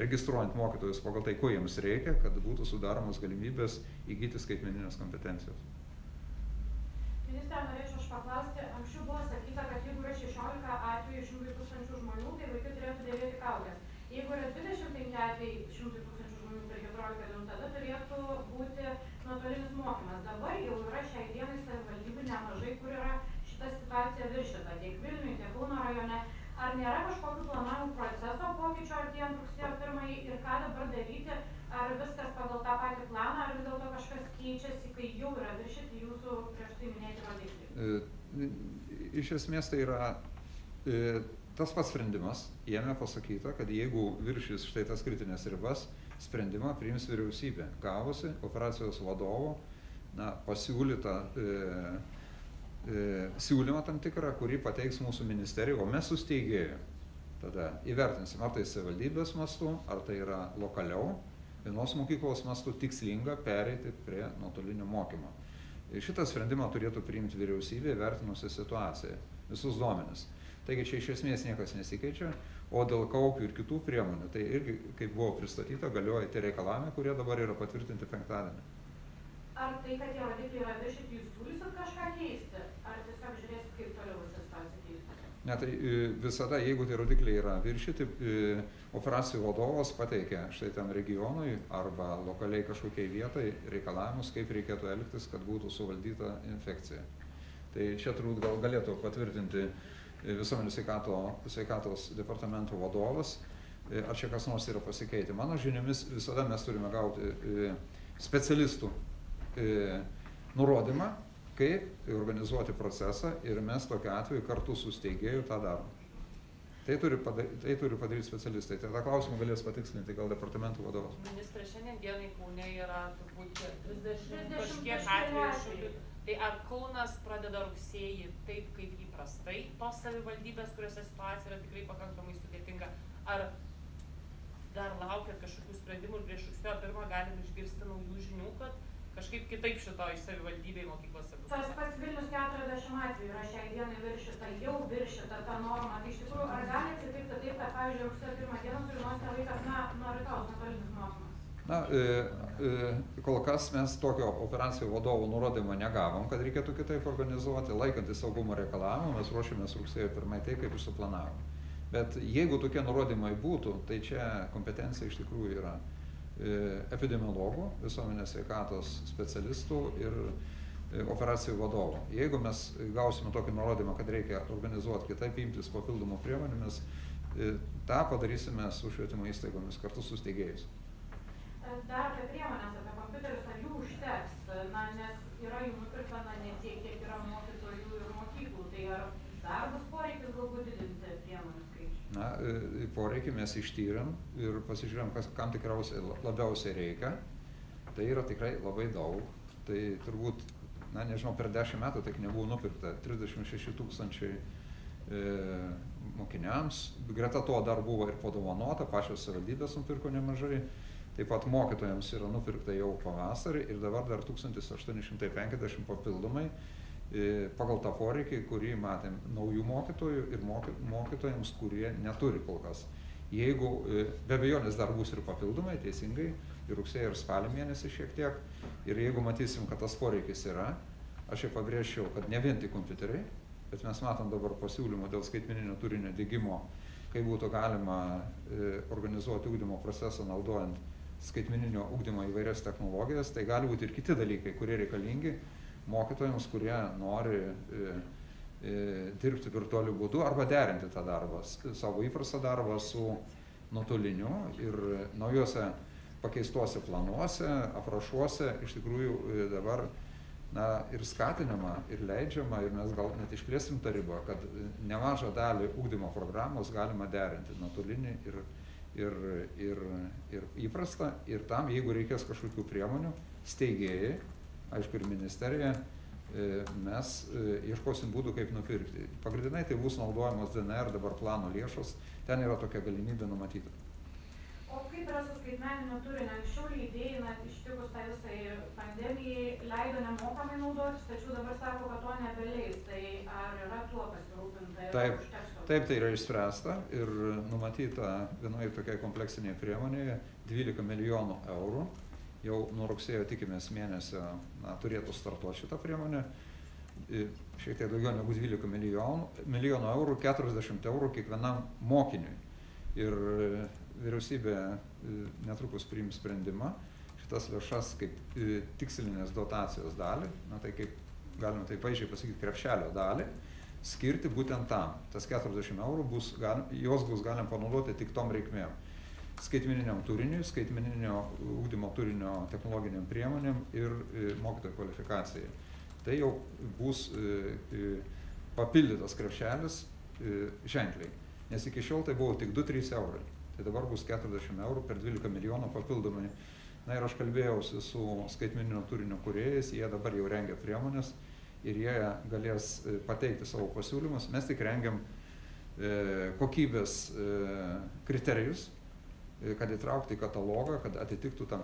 registruojant mokytojus pagal tai, ko jiems reikia, kad būtų sudaromos galimybės įgyti skaitmeninės kompetencijos. Ministre, norėčiau paklausti, anksčiau buvo sakyta, kad jeigu yra 16 atvejų 100 000 žmonių, tai vaikai turėtų dėvėti kaukes. Jeigu yra 25 atvejų 100 000 žmonių per 14 dienų, tada turėtų būti nuotolinis mokymas. Dabar jau yra šiai dienai savivaldybių nemažai, kur yra šita situacija viršita, tiek Vilniuje, tiek Kauno rajone. Ar nėra kažkokių planavimų proceso pokyčių artėjant rugsėjo 1-ąjį ir ką dabar daryti? Ar viskas pagal tą patį planą, ar vis dėlto kažkas keičiasi, kai jau yra viršyti jūsų prieš tai minėti rodikliai? Iš esmės tai yra Tas pats sprendimas, jame pasakyta, kad jeigu viršys štai tas kritinės ribas, sprendimą priims vyriausybė, gavusi operacijos vadovo pasiūlytą siūlymą tam tikrą, kurį pateiks mūsų ministerija, o mes susteigėjome. Tada įvertinsim, ar tai savivaldybės mastu, ar tai yra lokaliau, vienos mokyklos mastu tikslinga pereiti prie nuotolinio mokymo. Šitą sprendimą turėtų priimti vyriausybė, vertinusi situaciją, visus duomenis. Taigi čia iš esmės niekas nesikeičia, o dėl kaukių ir kitų priemonių, tai irgi, kaip buvo pristatyta, galioja tie reikalavimai, kurie dabar yra patvirtinti penktadienį. Ar tai, kad tie rodikliai yra viršyti, jūs siūlysit kažką keisti, ar tiesiog žiūrėsit, kaip toliau visą situaciją keisti? Ne, tai visada, jeigu tie rodikliai yra viršyti, operacijų vadovas pateikia štai tam regionui arba lokaliai kažkokiai vietai reikalavimus, kaip reikėtų elgtis, kad būtų suvaldyta infekcija. Tai čia turbūt gal galėtų patvirtinti visuomenės sveikatos departamento vadovas, ar čia kas nors yra pasikeitę. Mano žiniomis visada mes turime gauti specialistų nurodymą, kaip organizuoti procesą ir mes tokiu atveju kartu su steigėju tą darome. Tai turi padaryti specialistai. Tai tą klausimą galės patikslinti gal departamento vadovas. Ministra, šiandien dienai Kaune yra turbūt 30 kažkiek atvejų. Tai ar Kaunas pradeda rugsėjį taip, kaip įprastai, tos savivaldybės, kuriuose situacija yra tikrai pakankamai sudėtinga, ar dar laukia kažkokių sprendimų ir prieš rugsėjo pirmą galim išgirsti naujų žinių, kad kažkaip kitaip šitoj savivaldybėj mokyklose bus? Tas pats Vilnius 40 atvejų yra šiai dienai viršita, jau viršita ta norma. Tai iš tikrųjų, ar gali atsitikti taip, kad, pavyzdžiui, rugsėjo pirmą dieną sužinosite vaikas, nuo rytaus nuotolinis mokymas? Na, kol kas mes tokio operacijų vadovų nurodymo negavom, kad reikėtų kitaip organizuoti, laikantis saugumo reikalavimų, mes ruošėmės rugsėjo pirmai tai, kaip ir suplanavome. Bet jeigu tokie nurodymai būtų, tai čia kompetencija iš tikrųjų yra epidemiologų, visuomenės sveikatos specialistų ir operacijų vadovų. Jeigu mes gausime tokį nurodymą, kad reikia organizuoti kitaip, imtis papildomų priemonių, mes tą padarysime su švietimo įstaigomis kartu su steigėjais. Dar apie priemonės, apie kompiuterius, ar jų užteks, nes yra jų nupirkta ne tiek, kiek yra mokytojų ir mokyklų, tai ar dar bus poreikis galbūt didinti priemonių skaičių? Na, poreikį mes ištyrėm ir pasižiūrėjom, kam tikriausiai labiausiai reikia, tai yra tikrai labai daug, tai turbūt, na nežinau, per 10 metų tiek nebuvo nupirkta, 36 000 mokiniams, greta to dar buvo ir padovanota, pačios savivaldybės nupirko nemažai. Taip pat mokytojams yra nupirkta jau pavasarį ir dabar dar 1850 papildomai pagal tą poreikį, kurį matėm naujų mokytojų ir mokytojams, kurie neturi kol kas. Jeigu, be abejonės dar bus ir papildomai, teisingai, ir rugsėjo ir spalio mėnesį šiek tiek, ir jeigu matysim, kad tas poreikis yra, aš jau pabrėžčiau, kad ne vien tik kompiuteriai, bet mes matom dabar pasiūlymų dėl skaitmeninio turinio diegimo, kaip būtų galima organizuoti ugdymo procesą naudojant skaitmeninio ugdymo įvairias technologijas, tai gali būti ir kiti dalykai, kurie reikalingi mokytojams, kurie nori dirbti virtualiu būdu arba derinti tą darbą, savo įprastą darbą su nuotoliniu ir naujose pakeistuose planuose, aprašuose iš tikrųjų dabar ir skatinama, ir leidžiama, ir mes gal net išplėsim tą ribą, kad nemažą dalį ugdymo programos galima derinti nuotolinį ir įprasta, ir tam, jeigu reikės kažkokių priemonių, steigėjai, aišku ir ministerija, mes ieškosim būdų, kaip nupirkti. Pagrindinai tai bus naudojamos DNR dabar plano lėšos, ten yra tokia galimybė numatyta. O kaip yra su skaitmeniniu turiniu? Anksčiau leidėjai, ištikus tą visai pandemijai, leido nemokamai naudotis, tačiau dabar sako, kad to nebeleis. Tai ar yra tuo pasirūpinta ir užteksto? Taip, tai yra išspręsta ir numatyta vienoje tokiai kompleksinėje priemonėje 12 milijonų eurų. Jau nuo rugsėjo tikimės mėnesio turėtų startuoti šitą priemonę. Šiek tiek daugiau negu 12 milijonų eurų, 40 eurų kiekvienam mokiniui. Ir vyriausybė netrukus priims sprendimą šitas lėšas kaip tikslinės dotacijos dalį, tai kaip galima taip aiškiai pasakyti krepšelio dalį, skirti būtent tam. Tas 40 eurų jos bus galima panaudoti tik tom reikmėm. Skaitmeniniam turiniui, skaitmeninio ugdymo turinio technologiniam priemonėm ir mokytojų kvalifikacijai. Tai jau bus papildytas krepšelis ženkliai. Nes iki šiol tai buvo tik 2-3 eurai. Tai dabar bus 40 eurų per 12 milijonų papildomai. Na ir aš kalbėjausi su skaitmeninio turinio kūrėjais, jie dabar jau rengia priemonės ir jie galės pateikti savo pasiūlymus. Mes tik rengiam kokybės kriterijus, kad įtraukti į katalogą, kad atitiktų tam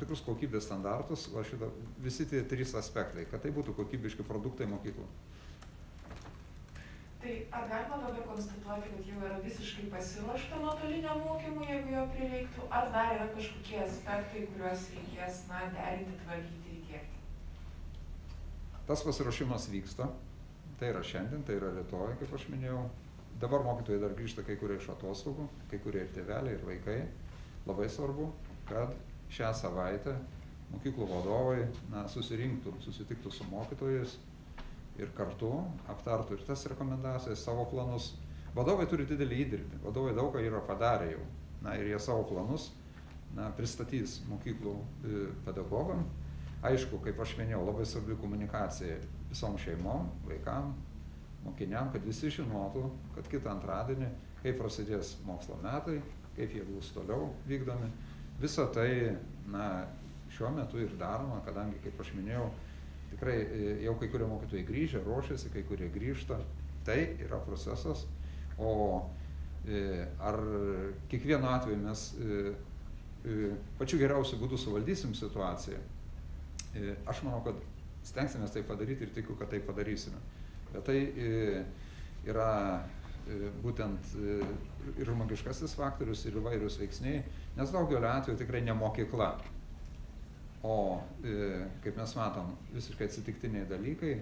tikrus kokybės standartus, visi tie 3 aspektai, kad tai būtų kokybiški produktai mokyklų. Tai ar galima dabar konstatuoti, kad jau yra visiškai pasiruošta nuotoliniam mokymui, jeigu jo prireiktų, ar dar yra kažkokie aspektai, kuriuos reikės derinti, tvarkyti, įdėkti? Tas pasiruošimas vyksta, tai yra šiandien, tai yra Lietuvoje, kaip aš minėjau. Dabar mokytojai dar grįžta kai kurie iš atostogų, kai kurie ir tėveliai, ir vaikai. Labai svarbu, kad šią savaitę mokyklų vadovai susitiktų su mokytojais ir kartu aptartų ir tas rekomendacijas, savo planus. Vadovai turi didelį įdirbį, vadovai daug ką yra padarę jau. Na ir jie savo planus pristatys mokyklų pedagogam. Aišku, kaip aš minėjau, labai svarbi komunikacija visom šeimom, vaikam, mokiniam, kad visi žinotų, kad kitą antradienį, kaip prasidės mokslo metai, kaip jie bus toliau vykdomi. Visa tai šiuo metu ir daroma, kadangi, kaip aš minėjau, tikrai jau kai kurie mokytojai grįžę, ruošiasi, kai kurie grįžta. Tai yra procesas, o ar kiekvienu atveju mes pačiu geriausiu būdu suvaldysim situaciją, aš manau, kad stengsimės tai padaryti ir tikiu, kad tai padarysime. Bet tai yra būtent ir žmogiškasis faktorius, ir įvairius veiksniai, nes daugelio atveju tikrai ne mokykla, o, kaip mes matom, visiškai atsitiktiniai dalykai,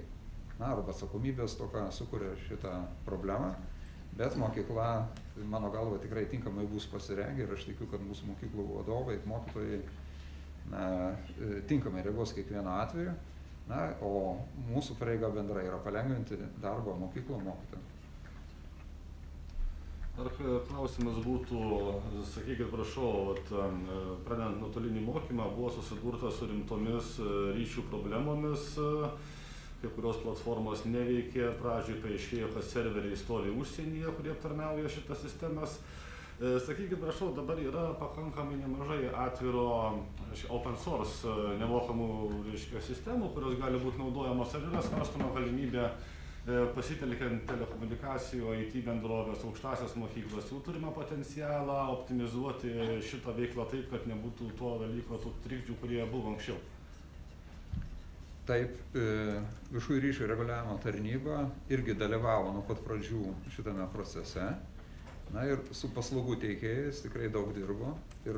arba atsakomybės tokia sukuria šitą problemą, bet mokykla, mano galva, tikrai tinkamai bus pasirengę ir aš tikiu, kad mūsų mokyklų vadovai, mokytojai tinkamai reaguos kiekvieno atveju. O mūsų pareiga bendra yra palengvinti darbą mokyklo mokytojams. Ar klausimas būtų, sakykit, prašau, pradedant nuotolinį mokymą, buvo susidurta su rimtomis ryšių problemomis, kai kurios platformos neveikė, pradžiai paaiškėjo, kad serveriai stovi užsienyje, kurie aptarnauja šitas sistemas. Sakykit, prašau, dabar yra pakankamai nemažai atviro open source nemokamų sistemų, kurios gali būti naudojamos, ar yra svarstoma galimybė pasitelkiant telekomunikacijų, IT bendrovės, aukštąsias mokyklas, jau turime potencialą optimizuoti šitą veiklą taip, kad nebūtų to dalyko, tų trikdžių, kurie buvo anksčiau. Taip, viešųjų ryšių reguliavimo tarnyba irgi dalyvavo nuo pat pradžių šitame procese. Na ir su paslaugų teikėjais tikrai daug dirbo ir,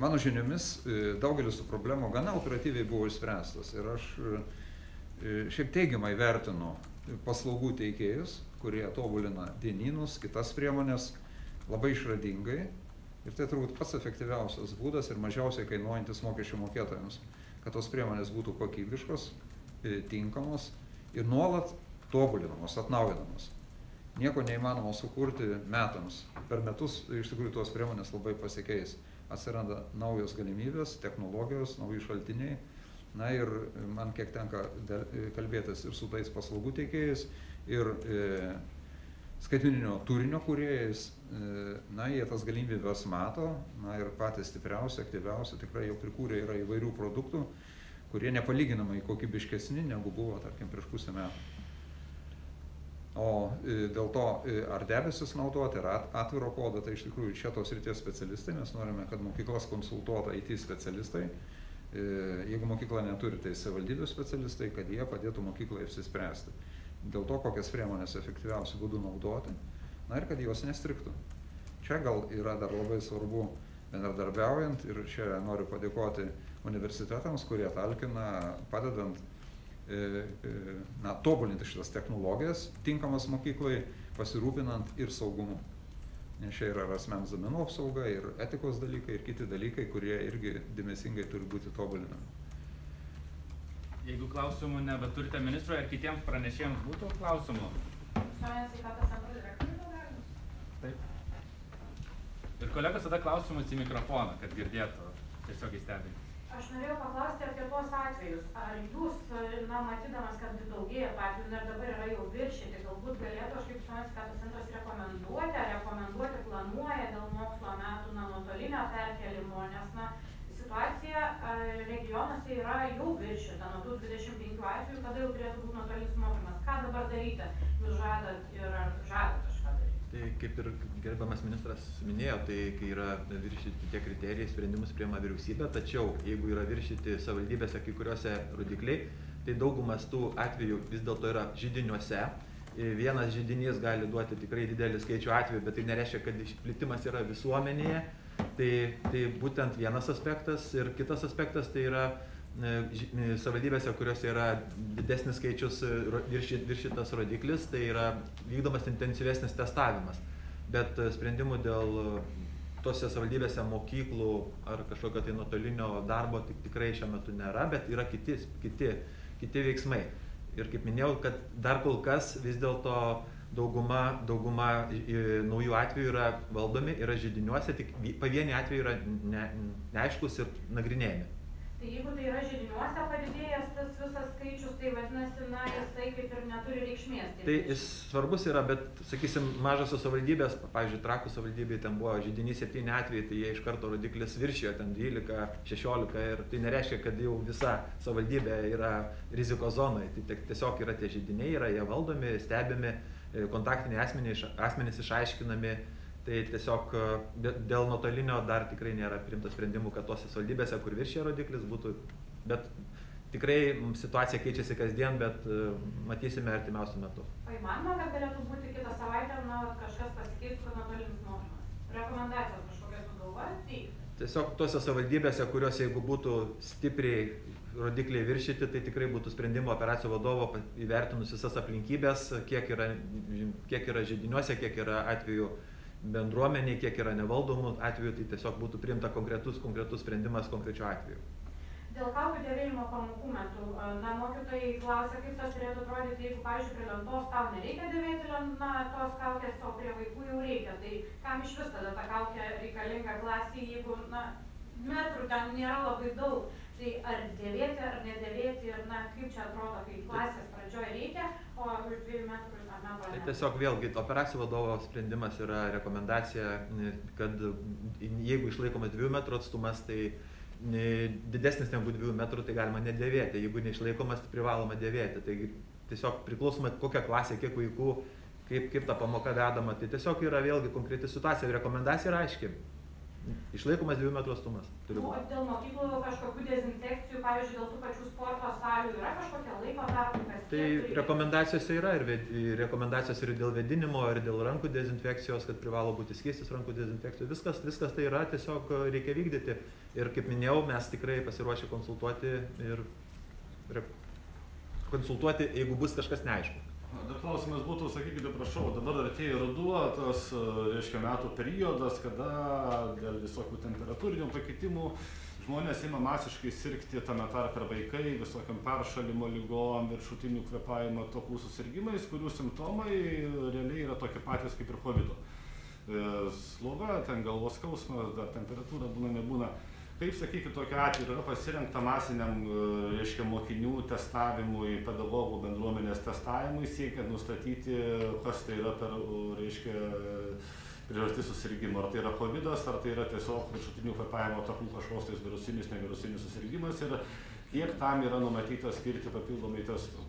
mano žiniomis, daugelis tų problemų gana operatyviai buvo išspręstas ir aš šiaip teigiamai vertinu paslaugų teikėjus, kurie tobulina dienynus, kitas priemonės labai išradingai ir tai turbūt pats efektyviausias būdas ir mažiausiai kainuojantis mokesčių mokėtojams, kad tos priemonės būtų kokybiškos, tinkamos ir nuolat tobulinamos, atnaujinamos. Nieko neįmanoma sukurti metams. Per metus iš tikrųjų tos priemonės labai pasikeis. Atsiranda naujos galimybės, technologijos, nauji šaltiniai. Na ir man kiek tenka kalbėtis ir su tais paslaugų teikėjais, ir skaitmeninio turinio kūrėjais. Na, jie tas galimybės mato. Na ir patys stipriausi, aktyviausi tikrai jau prikūrė yra įvairių produktų, kurie nepalyginamai kokybiškesni negu buvo, tarkim, prieš pusę metų. O dėl to, ar debesis naudoti, ar atviro kodą, tai iš tikrųjų čia tos srities specialistai, mes norime, kad mokyklas konsultuota IT specialistai, jeigu mokykla neturi, tai savivaldybių specialistai, kad jie padėtų mokyklai apsispręsti. Dėl to, kokias priemonės efektyviausių būdų naudoti, na ir kad jos nestriktų. Čia gal yra dar labai svarbu bendradarbiaujant ir čia noriu padėkoti universitetams, kurie talkina, padedant tobulinti šitas technologijas, tinkamas mokyklai, pasirūpinant ir saugumu. Nes čia yra asmens duomenų apsauga, ir etikos dalykai, ir kiti dalykai, kurie irgi dėmesingai turi būti tobulinami. Jeigu klausimų nebeturite ministrui, ar kitiems pranešėjams būtų klausimų? Taip. Ir kolegos tada klausimus į mikrofoną, kad girdėtų, tiesiog įstebinti. Aš norėjau paklausti apie tuos atvejus. Ar jūs, matydamas, kad daugėja atvejų, ar dabar yra jau viršyti, galbūt galėtų, aš kaip visuomenės sveikatos centras rekomenduoti, ar rekomenduoti planuoja dėl mokslo metų nuotolinio perkelimo, nes, situacija regionuose yra jau viršita nuo tų 25 atvejų, kada jau turėtų būti nuotolinis mokymas. Ką dabar daryti? Jūs žadat ir žadat kažką daryti? Tai kaip ir gerbiamas ministras minėjo, tai kai yra viršyti tie kriterijai, sprendimus priima vyriausybė, tačiau jeigu yra viršyti savivaldybėse kai kuriuose rodikliai, tai daugumas tų atvejų vis dėlto yra židiniuose. Vienas židinys gali duoti tikrai didelį skaičių atvejų, bet tai nereiškia, kad išplitimas yra visuomenėje. Tai būtent vienas aspektas ir kitas aspektas tai yra savivaldybėse, kuriuose yra didesnis skaičius viršytas rodiklis, tai yra vykdomas intensyvesnis testavimas. Bet sprendimų dėl tose savivaldybėse mokyklų ar kažkokio tai nuotolinio darbo tikrai šiuo metu nėra, bet yra kiti veiksmai. Ir kaip minėjau, kad dar kol kas vis dėlto dauguma naujų atvejų yra valdomi, yra židiniuose, tik pavieniai atvejai yra neaiškus ir nagrinėjami. Tai jeigu tai yra židiniuose padidėjęs tas visas skaičius, tai vadinasi, jisai kaip ir neturi reikšmės. Tai jis svarbus yra, bet, sakysim, mažosios savivaldybės, pavyzdžiui, Trakų savivaldybėje ten buvo židinys 7 atvejai, tai jie iš karto rodiklis viršijo ten 12, 16 ir tai nereiškia, kad jau visa savivaldybė yra rizikos zonoje. Tai tiesiog yra tie židiniai, yra jie valdomi, stebimi, kontaktiniai asmenys išaiškinami, tai tiesiog dėl nuotolinio dar tikrai nėra priimtas sprendimų, kad tose savivaldybėse, kur viršija rodiklis, būtų, bet tikrai situacija keičiasi kasdien, bet matysime artimiausiu metu. O įmanoma, kad galėtų būti kitą savaitę, kažkas pasikeis, kad nuotolinis mokymas? Rekomendacijos kažkokias sugalvojate? Taip. Tiesiog tose savivaldybėse, kurios jeigu būtų stipriai rodikliai viršyti, tai tikrai būtų sprendimo operacijų vadovo įvertinus visas aplinkybės, kiek yra židiniuose, kiek yra atvejų bendruomeniai, kiek yra nevaldomų atvejų, tai tiesiog būtų priimta konkretus sprendimas konkrečiu atveju. Dėl kaukių dėvėjimo pamokų metu, mokytojai klausia, kaip tas turėtų atrodyti, jeigu, pavyzdžiui, prie lentos tau nereikia dėvėti tos kaukės, o prie vaikų jau reikia. Tai kam iš vis tada ta kaukė reikalinga klasėje, jeigu metrų ten nėra labai daug. Tai ar dėvėti, ar nedėvėti ir kaip čia atrodo, kai klasės pradžioje reikia, o už 2 metrų ar metro ne. Tai tiesiog vėlgi operacijų vadovo sprendimas yra rekomendacija, kad jeigu išlaikomas 2 metrų atstumas, tai didesnis negu 2 metrų, tai galima nedėvėti, jeigu neišlaikomas, tai privaloma dėvėti. Tai tiesiog priklausoma kokią klasę, kiek vaikų, kaip ta pamoka vedama, tai tiesiog yra vėlgi konkreti situacija, rekomendacija yra aiški. Išlaikomas 2 metrų atstumas. O dėl mokyklų kažkokių dezinfekcijų, pavyzdžiui, dėl tų pačių sporto salių, yra kažkokia laiko tarpa? Tai rekomendacijose yra ir dėl vėdinimo, ir dėl rankų dezinfekcijos, kad privalo būti skystis rankų dezinfekcijų. Viskas tai yra, tiesiog reikia vykdyti. Ir kaip minėjau, mes tikrai pasiruošę konsultuoti, jeigu bus kažkas neaišku. Dar klausimas būtų, sakykite, prašau, dabar artėja ruduo, tas, reiškia, metų periodas, kada dėl visokių temperatūrinių pakitimų žmonės ima masiškai sirgti, tame tarpe ir vaikai, visokiam peršalimo lygom, viršutinių kvėpavimo takų susirgimais, kurių simptomai realiai yra tokie patys kaip ir COVID-o. Sloga, ten galvos skausmas, dar temperatūra būna, nebūna. Kaip, sakykit, tokia atveju yra pasirinkta masiniam, reiškia, mokinių testavimui, pedagogų bendruomenės testavimui, siekiant nustatyti, kas tai yra per, reiškia, priežastis susirgimo. Ar tai yra COVID-as, ar tai yra tiesiog viršutinių kvėpavimo takų kažkoks tais virusinis, nevirusinis susirgimas ir kiek tam yra numatyta skirti papildomai testų?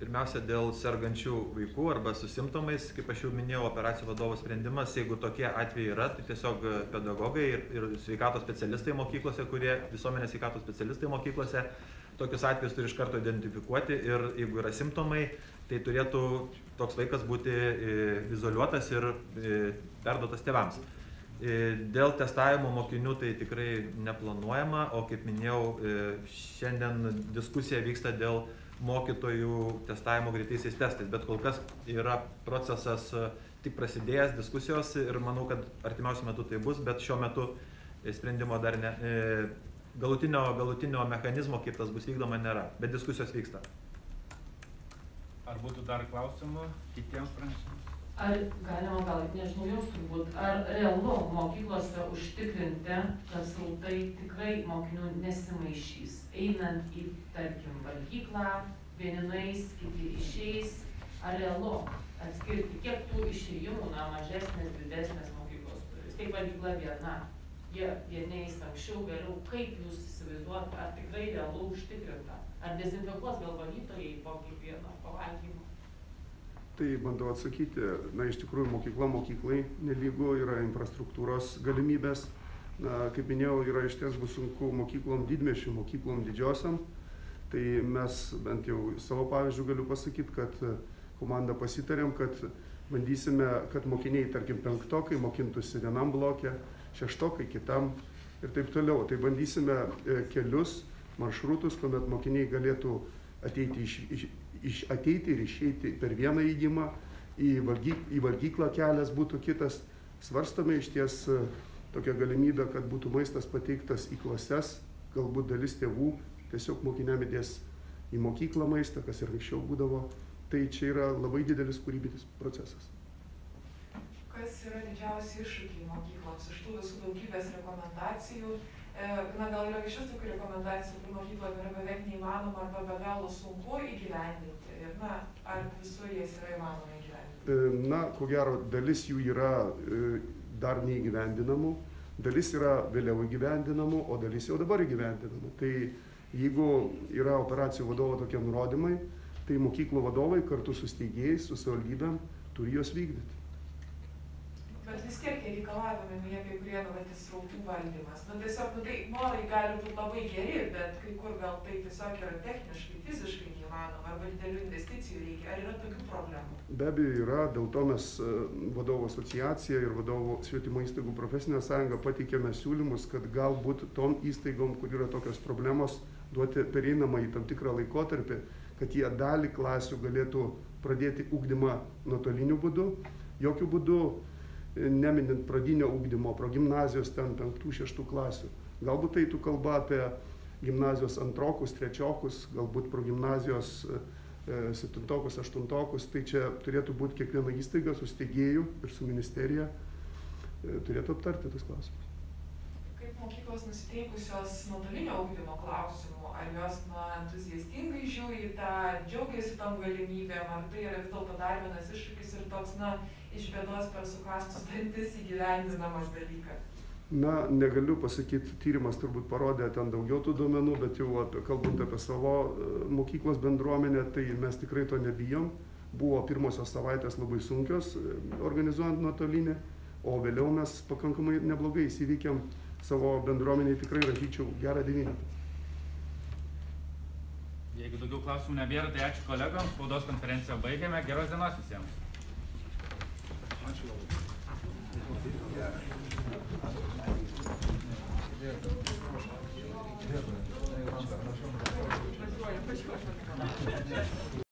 Pirmiausia, dėl sergančių vaikų arba su simptomais, kaip aš jau minėjau, operacijų vadovo sprendimas, jeigu tokie atvejai yra, tai tiesiog pedagogai ir sveikatos specialistai mokyklose, kurie visuomenės sveikatos specialistai mokyklose, tokius atvejus turi iš karto identifikuoti ir jeigu yra simptomai, tai turėtų toks vaikas būti izoliuotas ir perduotas tėvams. Dėl testavimo mokinių tai tikrai neplanuojama, o kaip minėjau, šiandien diskusija vyksta dėl mokytojų testavimo greitaisiais testais, bet kol kas yra procesas tik prasidėjęs diskusijos ir manau, kad artimiausiu metu tai bus, bet šiuo metu sprendimo dar ne, galutinio mechanizmo, kaip tas bus vykdoma, nėra, bet diskusijos vyksta. Ar būtų dar klausimų kitiems pranešimams? Ar galima, gal nežinau, jums turbūt, ar realu mokyklose užtikrinti, kad srautai tikrai mokinių nesimaišys, einant į, tarkim, valgyklą, vieni nueis, kiti išeis, ar realu atskirti, kiek tų išėjimų, na, mažesnės, didesnės mokyklos turi. Taip, valgykla viena, jie vienais anksčiau, vėliau, kaip jūs įsivaizduojate, ar tikrai realu užtikrinta, ar dezinfekuos gal valytojai po kiekvieno pavalgymo? Tai bandau atsakyti, na, iš tikrųjų mokykla mokyklai nelygu, yra infrastruktūros galimybės. Na, kaip minėjau, yra išties bus sunku mokyklom didmiesčių, mokyklom didžiosiam. Tai mes bent jau savo pavyzdžių galiu pasakyti, kad komanda pasitarėm, kad bandysime, kad mokiniai, tarkim, penktokai mokintųsi vienam bloke, šeštokai kitam ir taip toliau. Tai bandysime kelius, maršrutus, kuomet mokiniai galėtų ateiti ir išeiti per vieną įėjimą, į valgyklą kelias būtų kitas. Svarstame išties tokią galimybę, kad būtų maistas pateiktas į klases, galbūt dalis tėvų tiesiog mokiniam įdės į mokyklą maistą, kas ir anksčiau būdavo. Tai čia yra labai didelis kūrybinis procesas. Kas yra didžiausi iššūkiai mokykloms iš tų visų daugybės rekomendacijų? Na, gal yra iš vis tokių rekomendacijų, kur mokyklom yra beveik neįmanoma arba be galo sunku įgyvendinti. Ir, na, ar visur jas yra įmanoma įgyvendinti? Na, ko gero, dalis jų yra dar neįgyvendinamų, dalis yra vėliau įgyvendinamų, o dalis jau dabar įgyvendinamų. Tai jeigu yra operacijų vadovo tokie nurodymai, tai mokyklų vadovai kartu su steigėjais, su savivaldybėm turi juos vykdyti. Bet vis tiek jie reikalavimai, jie kai kurie nuolatės srautų valdymas. Na, tiesiog, tai norai gali būti labai geri, bet kai kur gal tai tiesiog yra techniškai, fiziškai neįmanoma, arba didelių investicijų reikia. Ar yra tokių problemų? Be abejo yra, dėl to mes vadovų asociacija ir vadovų švietimo įstaigų profesinė sąjunga pateikėme siūlymus, kad galbūt tom įstaigom, kur yra tokios problemos, duoti pereinamą į tam tikrą laikotarpį, kad jie dalį klasių galėtų pradėti ugdymą nuotoliniu būdu, jokiu būdu neminint pradinio ugdymo, pro gimnazijos ten 5-6 klasių. Galbūt tai tu kalba apie gimnazijos antrokus, trečiokus, galbūt pro gimnazijos 7-okus, 8-okus. Tai čia turėtų būti kiekviena įstaiga su steigėju ir su ministerija turėtų aptarti tas klausimus. Kaip mokyklos nusiteikusios nuotolinio ugdymo klausimų, ar jos entuziastingai žiūri tą, džiaugiasi tam galimybėm, ar tai yra vis dėlto dar vienas iššūkis ir toks, na, iš bėdos per sukąstus dantis įgyvendinamas dalykas? Na, negaliu pasakyti, tyrimas turbūt parodė ten daugiau tų duomenų, bet jau kalbant apie savo mokyklos bendruomenę, tai mes tikrai to nebijom. Buvo pirmosios savaitės labai sunkios organizuojant nuotolinį, o vėliau mes pakankamai neblogai įveikėm. Savo bendruomeniai tikrai rašyčiau gerą 9. Jeigu daugiau klausimų nebėra, tai ačiū kolegams. Spaudos konferenciją baigėme. Geros dienos visiems. Ačiū labai.